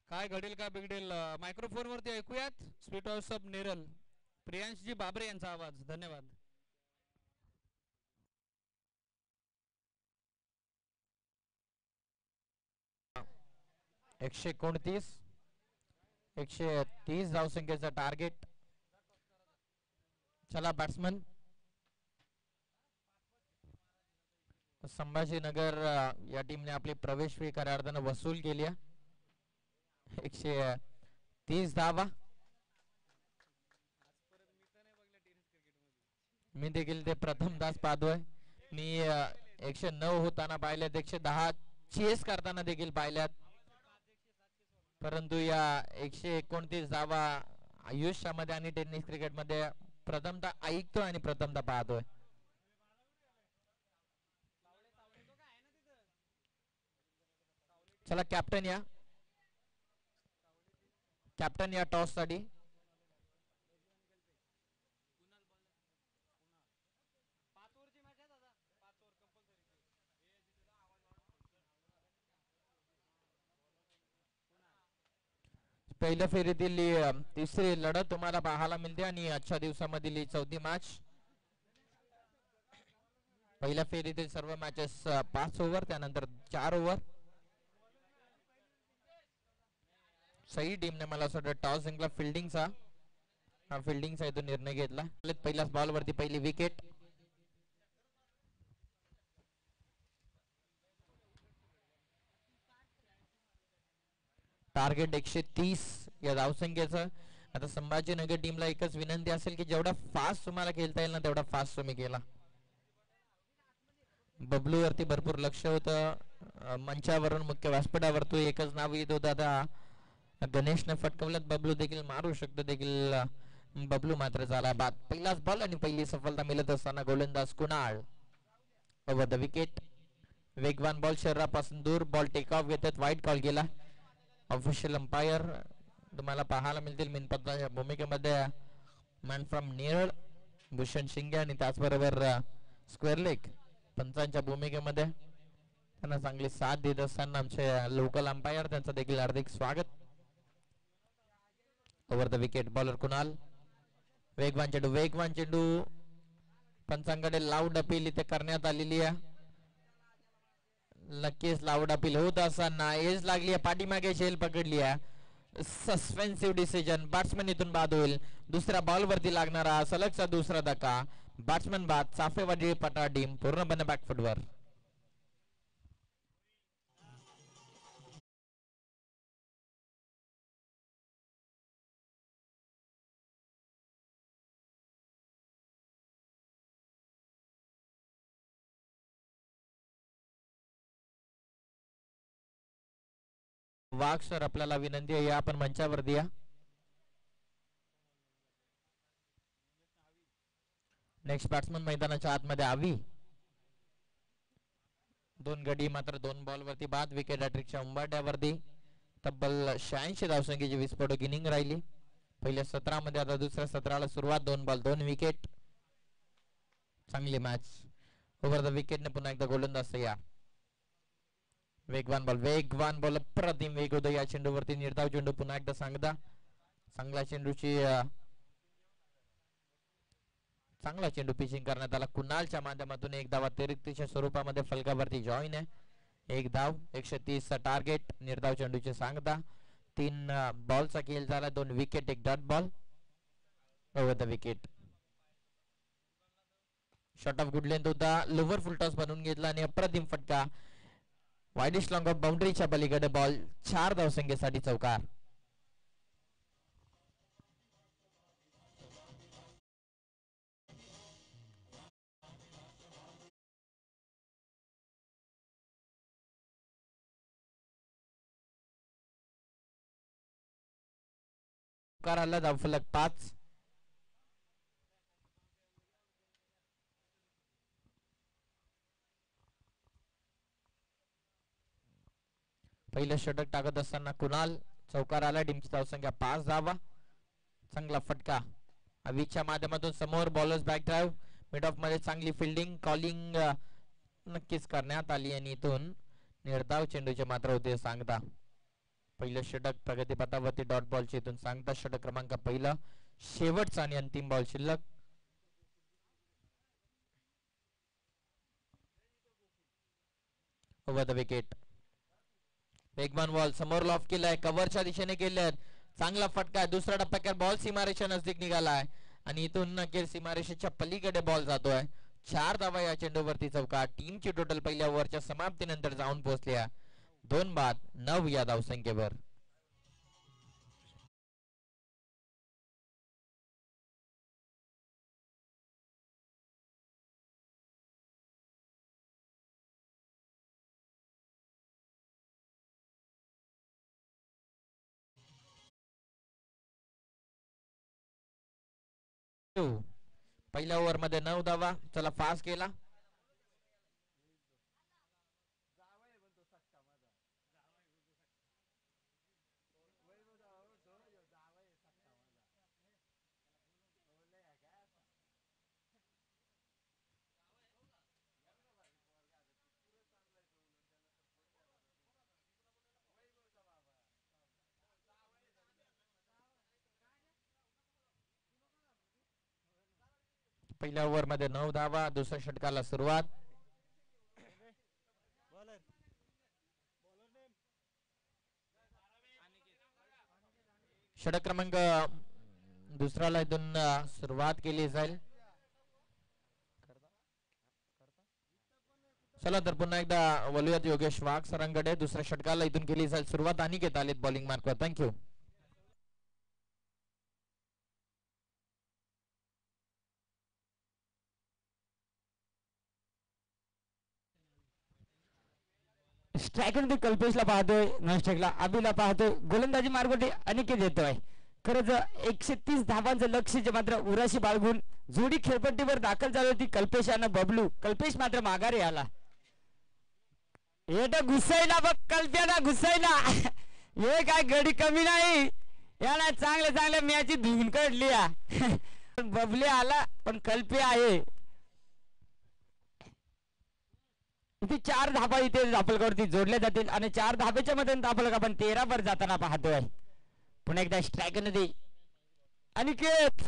काय घडेल काय बिघडेल मायक्रोफोन वरती ऐकूयात स्वीट हाऊस ऑफ नेरल प्रियांशजी बाबरे यांचा आवाज. धन्यवाद. एकशे एकोणतीस एकशे तीस धाव संख्येचा टार्गेट. चला बॅट्समन संभाजीनगर या टीम ने अपनी प्रवेश स्वीकार अर्धान वसूल के लिए एकशे तीस धावा मी देखील ते प्रथमदास पादवे मी एकशे नौ होताना पाहिलेत, एकशे दहा चेस करताना देखील पाहिलेत, परंतु या एकशे एकोणतीस धावा आयुष्यामध्ये आणि टेनिस क्रिकेट मध्ये प्रथमता ऐकतो आणि प्रथमता पाहतोय. चला कॅप्टन या कॅप्टन या टॉस साठी पहिल्या फेरीतील तिसरी लढत तुम्हाला पाहायला मिळते आणि आजच्या दिवसामधील ही चौथी मॅच. पहिल्या फेरीतील सर्व मॅचेस पाच ओव्हर त्यानंतर चार ओव्हर. सही टीमने मला असं वाटतं टॉस जिंकला फिल्डिंगचा हा फिल्डिंगचा इथून निर्णय घेतला. पहिल्याच बॉलवरती पहिली विकेट टार्गेट एकशे तीस या धावसंख्येचं. आता संभाजीनगर टीमला एकच विनंती असेल की जेवढा फास्ट तुम्हाला खेळता येईल ना तेवढा फास्ट तुम्ही केला. बबलू वरती भरपूर लक्ष होतं मंचावरून मुख्य व्यासपीठावरतून एकच नाव येत होतं. आता गणेशने फटकवलं बबलू देखील मारू शकतो देखील बबलू मात्र झाला बाद. पहिलाच बॉल आणि पहिली सफलता मिळत असताना गोलंदाज कुणाल ओव्हर द विकेट. वेगवान बॉल शरीरापासून दूर बॉल टेक ऑफ घेतात वाईट कॉल केला. ऑफिशियल अंपायर तुम्हाला पाहायला मिळतील मिनपत्राच्या भूमिकेमध्ये मॅन फ्रॉम नेरळ भूषण शिंगे आणि त्याचबरोबर स्क्वेअर लेग पंचांच्या भूमिकेमध्ये त्यांना चांगली साथ देत असताना आमचे लोकल अंपायर त्यांचं देखील हार्दिक स्वागत. Over the wicket bowler Kunal वेगवान चेंडू वेगवान चेंडू पंचांकडे लाऊड अपील इथे करण्यात आलेली आहे. नक्कीच लाऊड अपील होत असताना एज लागली आहे पाठीमागे झेल पकडली आहे. सस्पेन्सिव्ह डिसिजन बॅट्समन इथून बाद होईल. दुसऱ्या बॉलवरती लागणारा सलगचा दुसरा धक्का बॅट्समन बाद. चाफेवाडी पटा टीम पूर्णपणे बॅकफुटवर. वाघ सर आपल्याला विनंती आहे या आपण मंचावर द्या. नेक्स्ट बॅट्समन मैदानाच्या आतमध्ये आवी. दोन गडी मात्र दोन बॉल वरती बाद. विकेट हॅट्रिकच्या उंबाट्यावरती तब्बल शहाऐंशी धावसंख्येची विस्फोटक इनिंग राहिली पहिल्या सत्रामध्ये. आता दुसऱ्या सत्राला सुरुवात दोन बॉल दोन विकेट चांगली मॅच. ओव्हर द विकेटने पुन्हा एकदा गोलंदाज या. वेगवान बॉल वेगवान बॉल अप्रतिम वेग होतो या चेंडूवरती निर्धाव चेंडू पुन्हा एकदा सांगता चांगला चेंडूची चांगला चेंडू पिचिंग करण्यात आला. कुणालच्या माध्यमातून एक धाव अतिरिक्तच्या स्वरूपामध्ये फलकावरती जॉईन आहे. एक धाव एकशे तीस चा टार्गेट निर्धाव चेंडूची सांगता. तीन बॉलचा खेळ झाला दोन विकेट एक dot ball. Over the wicket shot of good length होता लोवर फुलटॉस बनवून घेतला आणि अप्रतिम फटका वाईडिश लॉंग ऑफ बाउंड्रीच्या पलीकडे बॉल. चार धावसंख्येसाठी चौकार. आला धावफलक पाच. पहिलं षटक टाकत असताना कुणाल चौकार आला. टीमची धावसंख्या पाच धावा. चांगला फटका अविच्या माध्यमातून समोर bowlers back drive mid off मध्ये चांगली फिल्डिंग कॉलिंग नक्कीच करण्यात आली आणि इथून निर्धाव चेंडूचे मात्र होते सांगता. पहिलं षटक प्रगतीपथावरती डॉट बॉलची इथून सांगता. षटक क्रमांक पहिला शेवटचा आणि अंतिम बॉल शिल्लक. ओव्हर द विकेट वेगवान बॉल समोर लॉफ केलाय कव्हरच्या दिशेने केल्यात चांगला फटका. दुसऱ्या टप्प्यात बॉल सीमारेषा नजदीक निघालाय आणि इथून नक्की सीमारेषेच्या पलीकडे बॉल जातोय. चार धावा या चेंडूवरती चौका. टीमची टोटल पहिल्या ओव्हरच्या समाप्तीनंतर जाऊन पोहोचल्या दोन बाद नऊ या धावसंख्येवर. पहिल्या ओव्हर मध्ये नऊ धावा. चला पास केला पहिल्या ओव्हर मध्ये नऊ धावा. दुसऱ्या षटकाला सुरुवात. षटक क्रमांक दुसऱ्याला इथून सुरुवात केली जाईल. चला तर पुन्हा एकदा वळूयात योगेश वाघ सरांकडे. दुसऱ्या षटकाला इथून केली जाईल सुरुवात. अनिकेत आलेत बॉलिंग मार्कवर. थँक्यू. स्ट्रायकरमध्ये कल्पेशला पाहतोय, नॉन स्ट्रायकला अभिला पाहतोय, गोलंदाजी मार्गाने अनिकेत येतोय. खरंच एकशे तीस धावांचं लक्ष जे मात्र उराशी बाळगून जोडी खेळपट्टीवर दाखल झाली होती कल्पेश आणि बबलू. कल्पेश मात्र माघारी आला. एटा घुसायला बघ, कल्प्याला घुसायला हे काय गडी कमी नाही. याला चांगल्या चांगल्या मॅची धुवून काढली. बबले आला पण कल्पे आहे. इथे चार धाबा इथे दापलकावरती जोडले जातील आणि चार धाब्याच्या मध्ये दापलक आपण तेरा वर जाताना पाहतोय. पुन्हा एकदा स्ट्राईक मध्ये अनिकेत.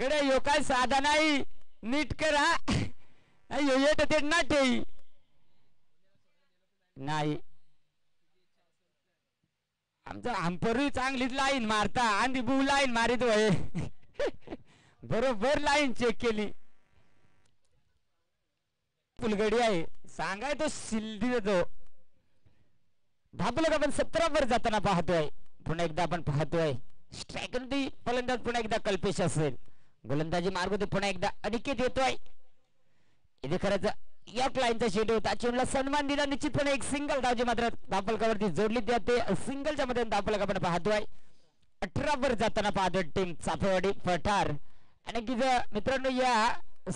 गड्या यो काय साधा नाही, नीट करा. यो येत ते ना ठेई नाही. आमचा आमपरू चांगलीच लाईन मारता आणि बू लाईन मारित होय. बरोबर लाईन चेक केली. फुलगडी आहे सांगाय तो शिल्दी देतो. धापलक आपण सतरा वर जाताना पाहतोय. पुन्हा एकदा आपण पाहतोय स्ट्राईक मध्ये फलंदाज पुन्हा एकदा कल्पेश असेल. गोलंदाजी मार्ग होते पुन्हा एकदा अनिकेत येतोय. इथे खरंच या लाईनचा चेंडू होता. चेंडूला सन्मान दिला. निश्चितपणे एक सिंगल धाव जी मात्र धापलकावरती जोडली जाते. सिंगलच्या मध्ये धापलक आपण पाहतोय. अठरा वर जाताना पाहतोय टीम चाफेवाडी पठार. आणि कि मित्रांनो या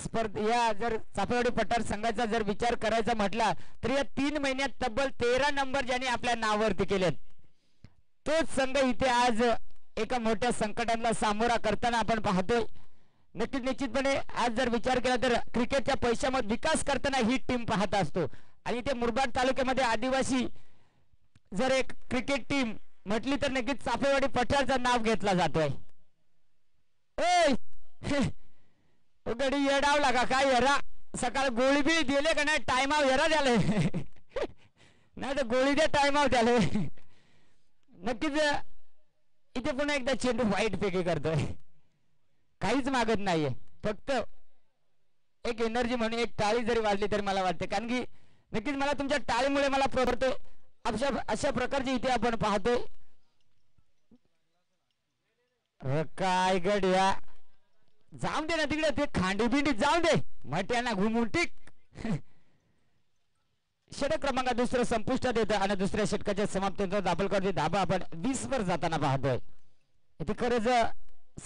स्पर्धा या जर चाफेवाडी पठार संघाचा जर विचार करायचा म्हटला तर या तीन महिन्यात तब्बल तेरा नंबर ज्याने आपल्या नावावरती केलेत तोच संघ इथे आज एका मोठ्या संकटाला सामोरा करताना आपण पाहतोय. नक्कीच निश्चितपणे आज जर विचार केला तर क्रिकेटच्या पैशामध्ये विकास करताना ही टीम पाहत असतो. आणि इथे मुरबाड तालुक्यामध्ये आदिवासी जर एक क्रिकेट टीम म्हटली तर नक्कीच चाफेवाडी पठारचं नाव घेतला जातोय. ए गडी येडाव लागा काय येरा सकाळ गोळी बी दिले का नाही. टायमाव येरा झाले नाही तर गोळी द्या टायमाव झाले. नक्कीच इथे पुन्हा एकदा चेंडू वाईट फेकी करतोय. काहीच मागत नाहीये, फक्त एक एनर्जी म्हणून एक टाळी जरी वाजली तरी मला वाटते कारण की नक्कीच मला तुमच्या टाळीमुळे मला प्रवडतोय. अशा अशा प्रकारची इथे आपण पाहतोय. काय गड्या जाऊन दे ना तिकडे ते खांडी बिंडी जाऊन दे मट्यांना घुमून टिक. षटक क्रमांक दुसरं संपुष्टात येतं आणि दुसऱ्या षटकाच्या समाप्तीनंतर दाबलकरती धाबा आपण वीस वर जाताना पाहतोय. इथे खरंच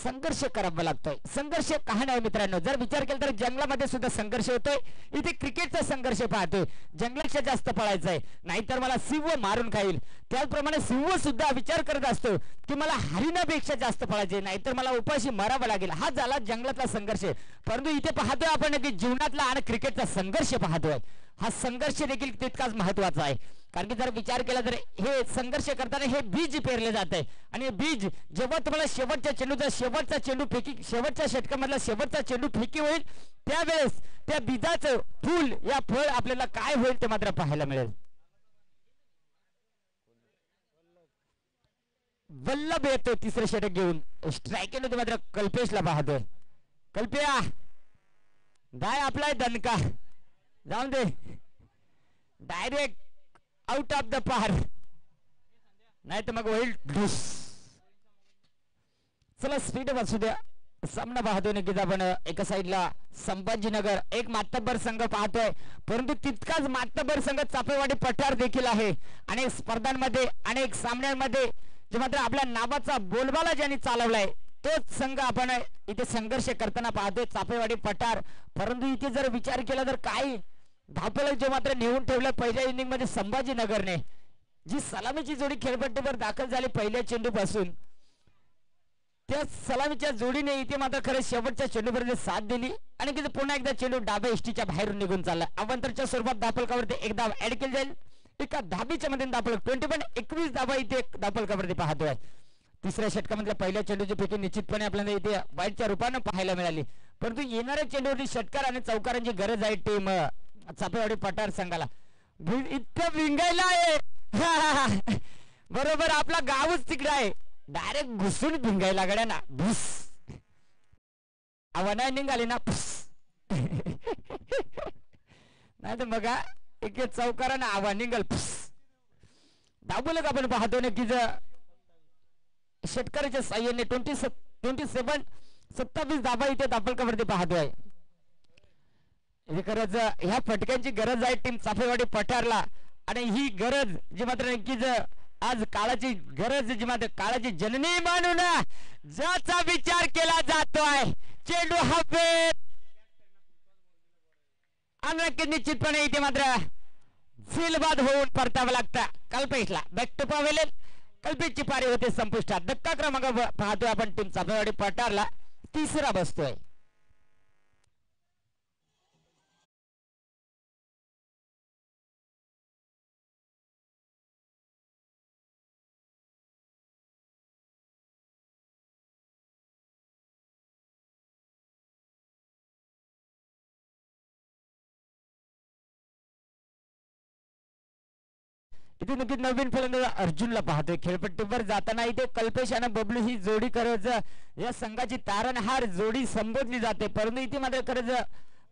संघर्ष करावा लागतोय. संघर्ष काय नाही मित्रांनो, जर विचार केला तर जंगलामध्ये सुद्धा संघर्ष होतोय. इथे क्रिकेटचा संघर्ष पाहतोय. जंगलाच्या जास्त पळायचंय नाहीतर मला सिंह मारून खाईल. त्याचप्रमाणे सिंह सुद्धा विचार करत असतो की मला हरिणापेक्षा जास्त पळायचे नाहीतर मला उपाशी मारावं लागेल. हा झाला जंगलातला संघर्ष. परंतु इथे पाहतोय आपण की जीवनातला आणि क्रिकेटचा संघर्ष पाहतोय. हा संघर्ष देखील तितकाच महत्वाचा आहे कारण की जर विचार केला तर हे संघर्ष करताना हे बीज पेरले जात आहे. आणि हे बीज जेव्हा तुम्हाला शेवटच्या चेंडूचा शेवटचा चेंडू फेकी शेवटच्या षटकामधला शेवटचा चेंडू फेकी होईल त्यावेळेस त्या बीजाचं फूल या फळ आपल्याला काय होईल ते मात्र पाहायला मिळेल. वल्लभ येतो तिसरे षटक घेऊन. स्ट्राईक केलं मात्र कल्पेशला पाहतोय. कल्पे दाय आपलाय दणका जाऊन दे डायरेक्ट आउट ऑफ द पार, नाही तर मग होईल ढुस. चला स्पीड असू द्या. सामना पाहतोय नक्कीच आपण. एका साईडला संभाजीनगर एक मातब्बर संघ पाहतोय, परंतु तितकाच मातब्बर संघ चापेवाडी पठार देखील आहे. अनेक स्पर्धांमध्ये अनेक सामन्यांमध्ये जे मात्र आपल्या नावाचा बोलबाला ज्यांनी चालवलाय तोच संघ आपण इथे संघर्ष करताना पाहतोय, चापेवाडी पठार. परंतु इथे जर विचार केला तर काही धावफलक जे मात्र नेऊन ठेवलं पहिल्या इनिंग मध्ये संभाजीनगरने. जी सलामीची जोडी खेळपट्टीवर दाखल झाली पहिल्या चेंडूपासून, त्या सलामीच्या जोडीने इथे मात्र खरं शेवटच्या चेंडूपर्यंत साथ दिली आणि तिथे पुन्हा एकदा चेंडू डाव्या एसटीच्या बाहेरून निघून चालला. अवंतरच्या स्वरूपात धापलकावरती एक धाव ऍड केली जाईल. एका धाबीच्या मध्ये धापलक ट्वेंटी पॉईंट एकवीस धाबा इथे धापलकावरती पाहतोय. तिसऱ्या षटकामधल्या पहिल्या चेंडूची फेकी निश्चितपणे आपल्याला इथे वाईटच्या रूपानं पाहायला मिळाली, परंतु येणाऱ्या चेंडूवरती षटकार आणि चौकारांची गरज आहे टीम चापेवाडी पठार संघाला. इतकं विंगायला आहे बरोबर, आपला गावच तिकडे आहे, डायरेक्ट घुसून भिंगायला गड्या ना भुस आव्हाना निघाले ना फुस नाही तर बघा एक चौकारा ना आव्हान निघाल फुस दाबोलक आपण पाहतो ना की षटकाराच्या साह्याने ट्वेंटी ट्वेंटी सेवन सत्तावीस धाबा इथे दाबोलकावरती पाहतोय. खरंच ह्या फटक्यांची गरज आहे टीम चाफेवाडी पठारला आणि ही गरज जी मात्र नक्कीच आज काळाची गरज जी मात्र काळाची जननी मानून ज्याचा विचार केला जातोय. चेंडू हवेत आणि नक्कीच निश्चितपणे इथे मात्र झेलबाद होऊन परतावं लागतं कल्पेशला. बॅक टू पवेलेन, कल्पेशची पारी होते संपुष्टात. धक्का क्रमांक पाहतोय आपण टीम चाफेवाडी पठारला, तिसरा बसतोय. इथे नक्कीच नवीन फलंदाज अर्जुनला पाहतोय. खेळपट्टीवर जाताना इथे कल्पेश आणि बबलू ही जोडी खरंच या संघाची तारणहार जोडी संबोधली जाते, परंतु इथे मात्र खरंच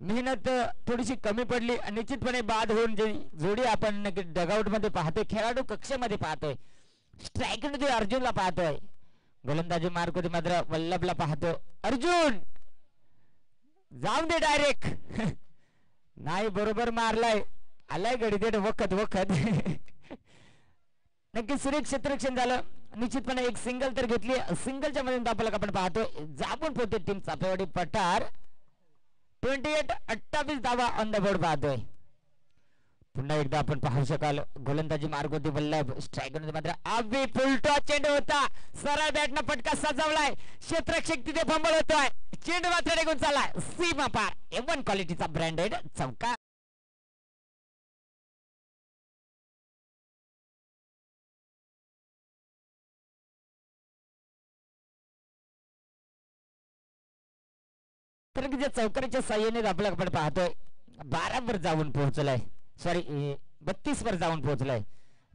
मेहनत थोडीशी कमी पडली आणि निश्चितपणे बाद होऊन जी जोडी आपण नक्कीच डगआउट मध्ये पाहतोय, खेळाडू कक्षामध्ये पाहतोय. स्ट्रायकरने ते अर्जुनला पाहतोय, गोलंदाजी मार्क होती मात्र वल्लभला पाहतो. अर्जुन जाऊन दे डायरेक्ट नाही बरोबर मारलाय, आलाय गडी देत वखत वखत नक्की सुरेख क्षेत्ररक्षण झालं. निश्चितपणे एक सिंगल तर घेतली, सिंगलच्या मधून दापलक आपण पाहतोय जापून पोहोचते टीम चापेवाडी पठार. ट्वेंटी एट अठ्ठावीस धावा ऑन द बोर्ड पाहतोय. पुन्हा एकदा आपण पाहू शकाल गोलंदाजी मार्ग होती वल्लभ, स्ट्रायकर मात्र आवी फुलटॉस चेंडू होता, सरळ बॅटनं पटका सजावलाय, क्षेत्ररक्षक तिथे फंबल होतोय, चेंडू मात्र निघून चाललाय सीमा पार. एवन क्वालिटीचा ब्रँडेड चौका. कारण की ज्या चौकाराच्या साह्याने आपल्याला आपण पाहतोय बारा वर जाऊन पोहोचलाय, सॉरी बत्तीस वर जाऊन पोहोचलाय.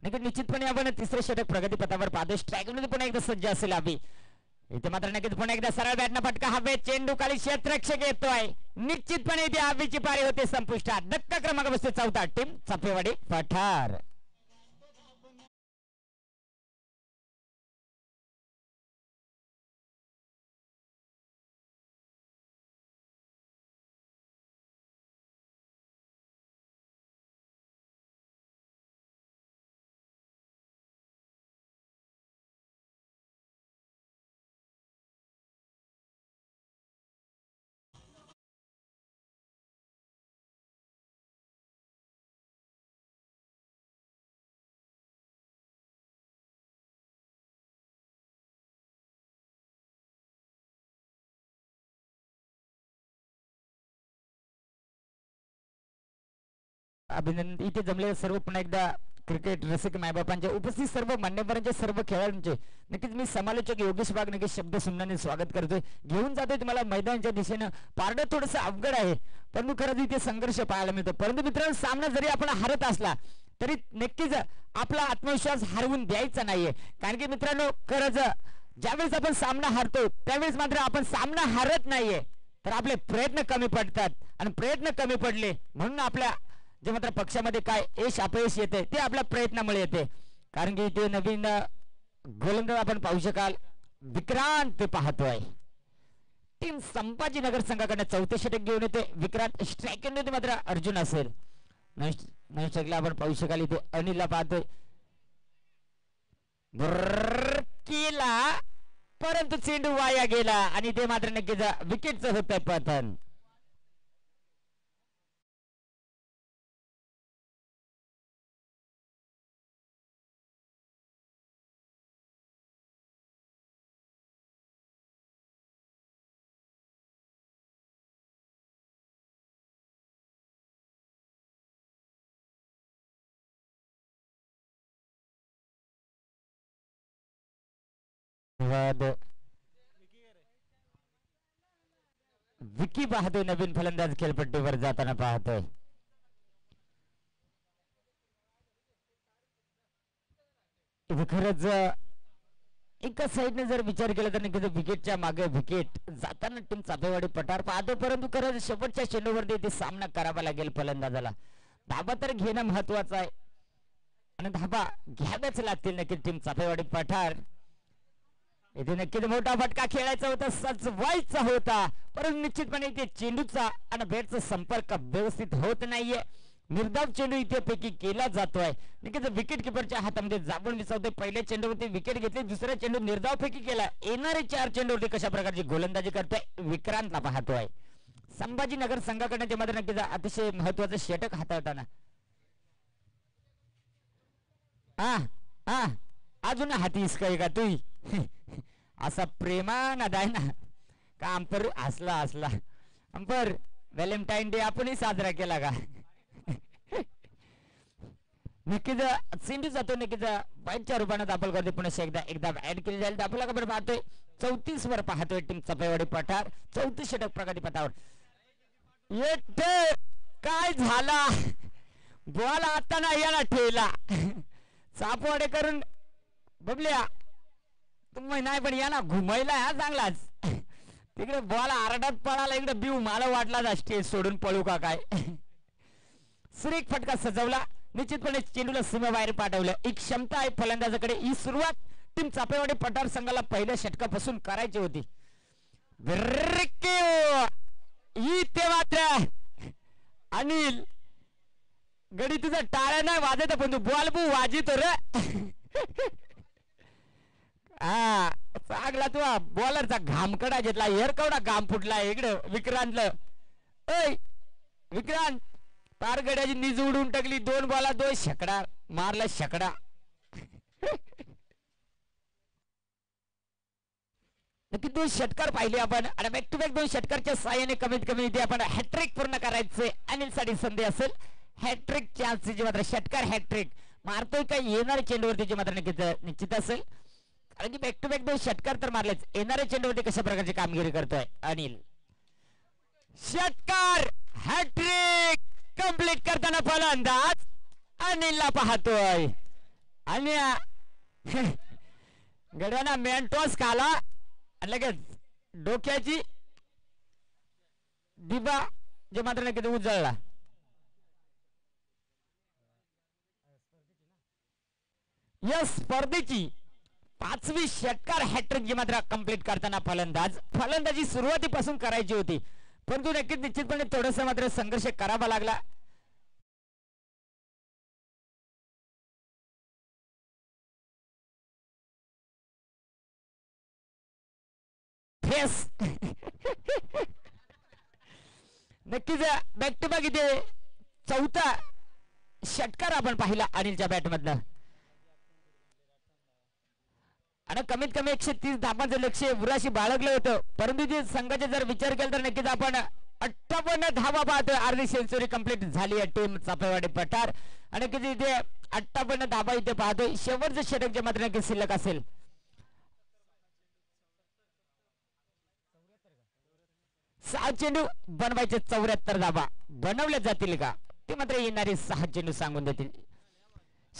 नक्की निश्चितपणे आपण तिसरे षटक प्रगतीपथावर पाहतोय. स्ट्रायकमध्ये पुन्हा एकदा सज्ज असेल आम्ही इथे मात्र नक्कीच पुन्हा एकदा सरळ बॅटना फटका हवे, चेंडू खाली क्षेत्ररक्षक येतोय. निश्चितपणे इथे आवीची पारी होते संपुष्टात. धक्का क्रमांक बसते चौथा, टीम चापेवाडी पठार. अभिनंदन इथे जमलेले सर्व पुन्हा एकदा क्रिकेट रसिक मायबापांचे, उपस्थित सर्व मान्यवरांचे, सर्व खेळाडूंचे नक्कीच मी समालोचक योगेश बाग नक्कीच शब्द सुमनाने स्वागत करतोय. घेऊन जातोय तुम्हाला मैदानाच्या दिशेनं. पारडं थोडंसं अवघड आहे, परंतु खरंच इथे संघर्ष पाहायला मिळतो. परंतु मित्रांनो, सामना जरी आपण हरत असला तरी नक्कीच आपला आत्मविश्वास हरवून द्यायचा नाहीये, कारण की मित्रांनो खरंच ज्यावेळेस आपण सामना हरतो त्यावेळेस मात्र आपण सामना हरत नाहीये, तर आपले प्रयत्न कमी पडतात आणि प्रयत्न कमी पडले म्हणून आपल्या जे मात्र पक्षामध्ये काय यश अपयश येते ते आपल्या प्रयत्नामुळे येते। कारण की ते नवीन गोलंदाज आपण पाहू शकाल विक्रांत ते पाहतोय टीम संभाजीनगर संघाकडे चौतीसशे टक्के घेऊन येते विक्रांत। स्ट्राइक मध्ये मात्र अर्जुन असेल नाही शकला आपण पाहू शकाल इथे अनिलला पाहतोय केला परंतु चेंडू वाया गेला आणि ते मात्र नक्कीच विकेटचं होतंय पतन। विकी बहादूर नवीन फलंदाज खेलपट्टीवर जाताना पाहतोय खरंच एका साईडने जर विचार केला तर नक्कीच विकेटच्या मागे विकेट जाताना टीम चापेवाडी पठार पाहतो परंतु खरंच शेवटच्या चेंडूवरती ते सामना करावा लागेल फलंदाजाला। धाबा तर घेणं महत्वाचं आहे आणि धाबा घ्याव्याच लागतील नक्की टीम चापेवाडी पठार इथे नक्कीच मोठा फटका खेळायचा होता सजवायचा होता परंतु निश्चितपणे इथे चेंडूचा आणि बॅटचा संपर्क व्यवस्थित होत नाहीये निर्धाव चेंडू इथे पैकी केला जातोय नक्कीच विकेट कीपरच्या हातामध्ये जाबून विसवतोय। पहिल्या चेंडूवरती विकेट घेतली दुसऱ्या चेंडू निर्धाव पैकी केला येणारे चार चेंडूवरती कशा प्रकारची गोलंदाजी करतोय विक्रांतला पाहतोय संभाजीनगर संघाकडे जे मात्र नक्कीच अतिशय महत्वाचं षटक हाताळताना आ आ अजून हातीस काय का तू असा प्रेमान अदाय ना का अंपर हसला हसला अंपर व्हॅलेंटाईन डे आपणही साजरा केला का नक्कीच चेंडू जातो नक्कीच बाईटच्या रूपाने दाखल करते पुन्हा एकदा एकदा ऍड केली जाईल दाखवला का पाहतोय चौतीस वर पाहतोय टीम चापेवाडी पठार चौतीस षटक प्रगती पथावर येत काय झाला बॉल आता ना याला ठेवला चापवाडे करून बबल्या तुम्ही नाही पण या ना घुमायला हा चांगलाच तिकडे बॉल आरडात पळाला इकडे बिव मला वाटला स्टेज सोडून पळू का काय सुरेख फटका सजवला निश्चितपणे चेंडूला सीमा बाहेर पाठवलं। एक क्षमता आहे फलंदाजाकडे ही सुरुवात टीम चापेवाडी पठार संघाला पहिल्या षटकापासून करायची होती अनिल गडी तुझा टाळ्या नाही वाजत पण तू बॉल बू वाजितो रे हा चांगला तू बॉलरचा घामकडा घेतला हेरकवडा घाम फुटला इकडे विक्रांतला ऐ विक्रांत पार गड्याची नीज उडून टाकली दोन बॉला दोन शकड़ा मारला शकड़ा नक्की दोन षटकार पाहिले आपण आणि बॅक टू बॅक दोन षटकारच्या साहाय्याने कमीत कमी इथे आपण हॅट्रिक पूर्ण करायचे अनिल साठी संधी असेल हॅट्रिक चान्स जी मात्र षटकार हॅट्रिक मारतोय का येणार चेंडूवरती जी मात्र नक्कीच निश्चित असेल कारण की बॅक टू बॅक दोन षटकार तर मारलेच येणारे चेंडूवरती कशा प्रकारची कामगिरी करतोय अनिल षटकार हॅट्रिक कंप्लीट करताना फलंदाज अनिलला पाहतोय आणि गड्याना मेन टॉस खाला लगेच डोक्याची दिबा जे मात्र नक्की उजळला या स्पर्धेची पाचवी षटकार हॅट्रिक जी मात्र कंप्लीट करताना फलंदाज फलंदाजी सुरुवातीपासून करायची होती परंतु नक्कीच निश्चितपणे थोडासा मात्र संघर्ष करावा लागला। फेस नक्कीच बॅक टू बॅक इथे चौथा षटकार आपण पाहिला अनिलच्या बॅटमधनं आणि कमीत कमी एकशे तीस धावांचं लक्ष उराशी बाळगलं होतं परंतु जे संघाचा जर विचार केला तर नक्कीच आपण अठ्ठावन्न धावा पाहतोय अर्धी सेंचुरी कंप्लीट झाली आहे टीम चापेवाडी पठार आणि किती इथे अठ्ठावन्न धावा इथे पाहतोय शेवटचं षटक जे मात्र नक्कीच शिल्लक असेल सहा चेंडू बनवायचे चौऱ्याहत्तर धावा बनवल्या जातील का ते मात्र येणारे सहा चेंडू सांगून देतील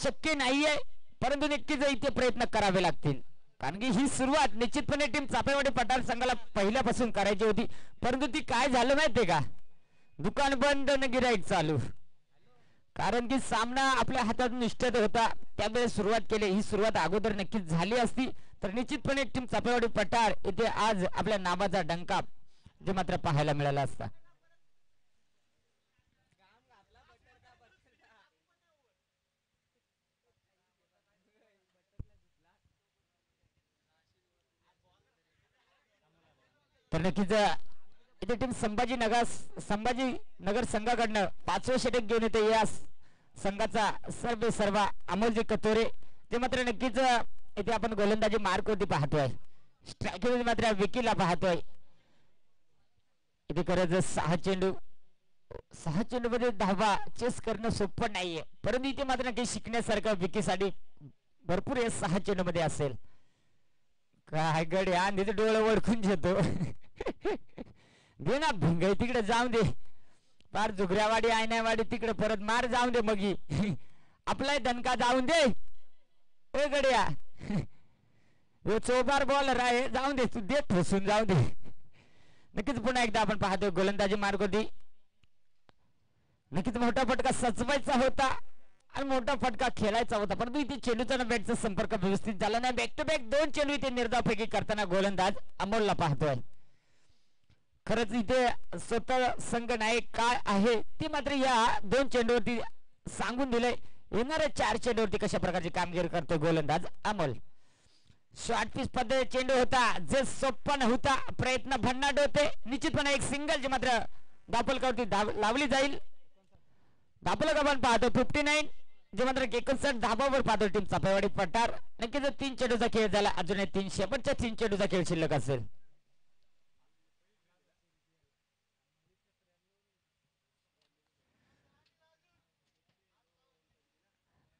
शक्य नाहीये परंतु नक्कीच इथे प्रयत्न करावे लागतील कारण की ही सुरुवात निश्चितपणे टीम चापेवाडी पठार संघाला पहिल्यापासून करायची होती, परंतु ती काय झालं माहिती का, दुकान बंद न गिराईक चालू, कारण की सामना आपल्या हातातून निश्चित होता त्यामुळे सुरुवात केली। ही सुरुवात अगोदर नक्कीच झाली असती तर निश्चितपणे टीम चापेवाडी पठार इथे आज आपल्या नावाचा डंका जे मात्र पाहायला मिळाला असता। तर नक्कीच इथे टीम संभाजीनगर संभाजीनगर संघाकडनं पाचवे षटक घेऊन येते या संघाचा सर्वे सर्वा अमोलजी कतोरे, ते मात्र नक्कीच इथे आपण गोलंदाजी मार्क होती पाहतोय, स्ट्रायकमध्ये मात्र विकीला पाहतोय। इथे खरंच सहा चेंडू सहा चेंडू मध्ये धावा चेस करणं सोपं नाहीये, परंतु इथे मात्र नक्की शिकण्यासारखं विकीसाठी भरपूर या सहा चेंडू मध्ये असेल। काय गड या तिथे डोळे ओळखून घेतो दे ना भिंगाई तिकडे जाऊ दे, पार जुगऱ्यावाडी आयनावाडी तिकडे परत मार जाऊ दे, मगी आपलाय दणका जाऊ दे, ए गड्या यो चोबार बॉलर आहे जाऊ दे तू दे ठोसून जाऊ दे। नक्कीच पुन्हा एकदा आपण पाहतोय गोलंदाजी मार्ग होती, नक्कीच मोठा फटका सचवायचा होता आणि मोठा फटका खेळायचा होता, परंतु इथे चेंडूचा ना बॅटचा संपर्क व्यवस्थित झाला नाही। बॅक टू बॅक दोन चेंडू इथे निर्धावफेकी करताना गोलंदाज अमोलला पाहतोय। खरंच इथे स्वतः संघ नायक काय आहे ते मात्र या दोन चेंडूवरती सांगून दिलंय, येणाऱ्या चार चेंडूवरती कशा प्रकारची कामगिरी करतो गोलंदाज अमोल। शॉर्ट पीच पद्धती चेंडू होता जे सोपन होता, प्रयत्न भन्नाट होते, निश्चितपणे एक सिंगल जे मात्र दापोलकावरती धाव लावली जाईल। दापोलक आपण पाहतो फिफ्टी नाईन जे मात्र एकोणसाठ धाबावर पाहतो टीम चापेवाडी पठार। नक्कीच तीन चेंडूचा खेळ झाला, अजूनही तीन शेवटच्या तीन चेंडूचा खेळ शिल्लक असेल।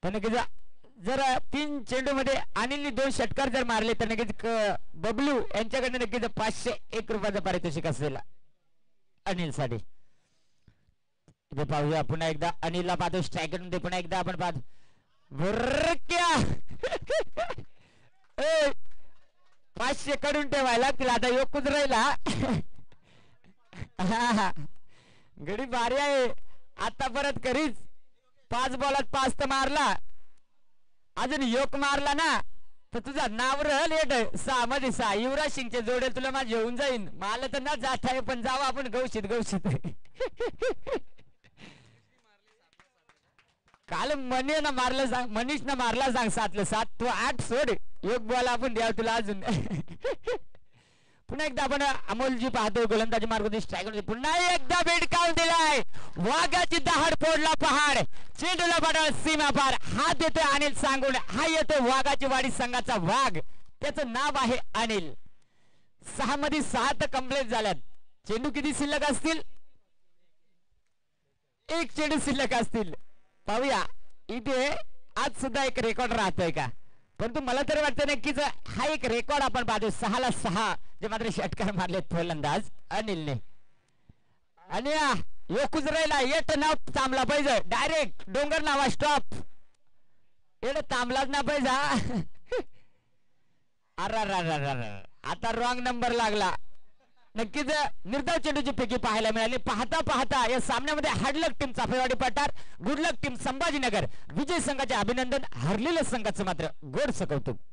तर नक्कीच जर तीन चेंडू मध्ये अनिलनी दोन षटकार जर मारले तर नक्कीच बबलू यांच्याकडे नक्कीच पाचशे एक रुपयाचा पारितोषिक असेल अनिल साठी। इथे पाहूया पुन्हा एकदा अनिलला पाहतो स्ट्रायकर मध्ये, पुन्हा एकदा आपण पाहतो भरक्या पाचशे काढून ठेवायला तिला आता योकूच राहिला गडी भारी आहे, आता परत करीच पाच बॉलात पाच तर मारला, अजून योग मारला ना तर तुझा नाव राहल येत सहा मध्ये सहा युवराज सिंगचे जोडे तुला माझे होऊन जाईन, मला तर ना जात आहे पण जावं आपण गवशीत गवशीत काल मनी ना मारलं सांग मनीष ना मारला सांग सातलं सात तू आठ सोड योग बॉल आपण द्याव तुला अजून पुन्हा एकदा आपण अमोलजी पाहतो गोलंदाजी मार्ग स्ट्रायकर, पुन्हा एकदा बेट काढून दिलाय, वाघाची दहाड फोडला पहाड, चेंडूला पडाळ सीमा पार, हात देतोय अनिल सांगून, हा येतोय वाघाची वाडी संघाचा वाघ, त्याचं नाव आहे अनिल। सहा मध्ये सहा तर कम्प्लीट झाल्यात, चेंडू किती शिल्लक असतील, एक चेंडू शिल्लक असतील। पाहूया इथे आज सुद्धा एक रेकॉर्ड राहतोय का, परंतु मला तरी वाटतं नक्कीच हा एक रेकॉर्ड आपण पाहतो, सहाला सहा जे मात्र षटकार मारले फलंदाज अनिलने। आणि योकूच राहिला येट नाव थांबला पाहिजे, डायरेक्ट डोंगर नावा स्टॉप येड थांबलाच ना पाहिजे अरे आता रॉंग नंबर लागला। नक्कीच निर्धाव चेंडूची पैकी पाहायला मिळाली, पाहता पाहता या सामन्यामध्ये हाडलक टीम चापेवाडी पठार, गुडलक टीम संभाजीनगर, विजय संघाचे अभिनंदन, हरलेल्या संघाचं मात्र गोडसं कौतुक।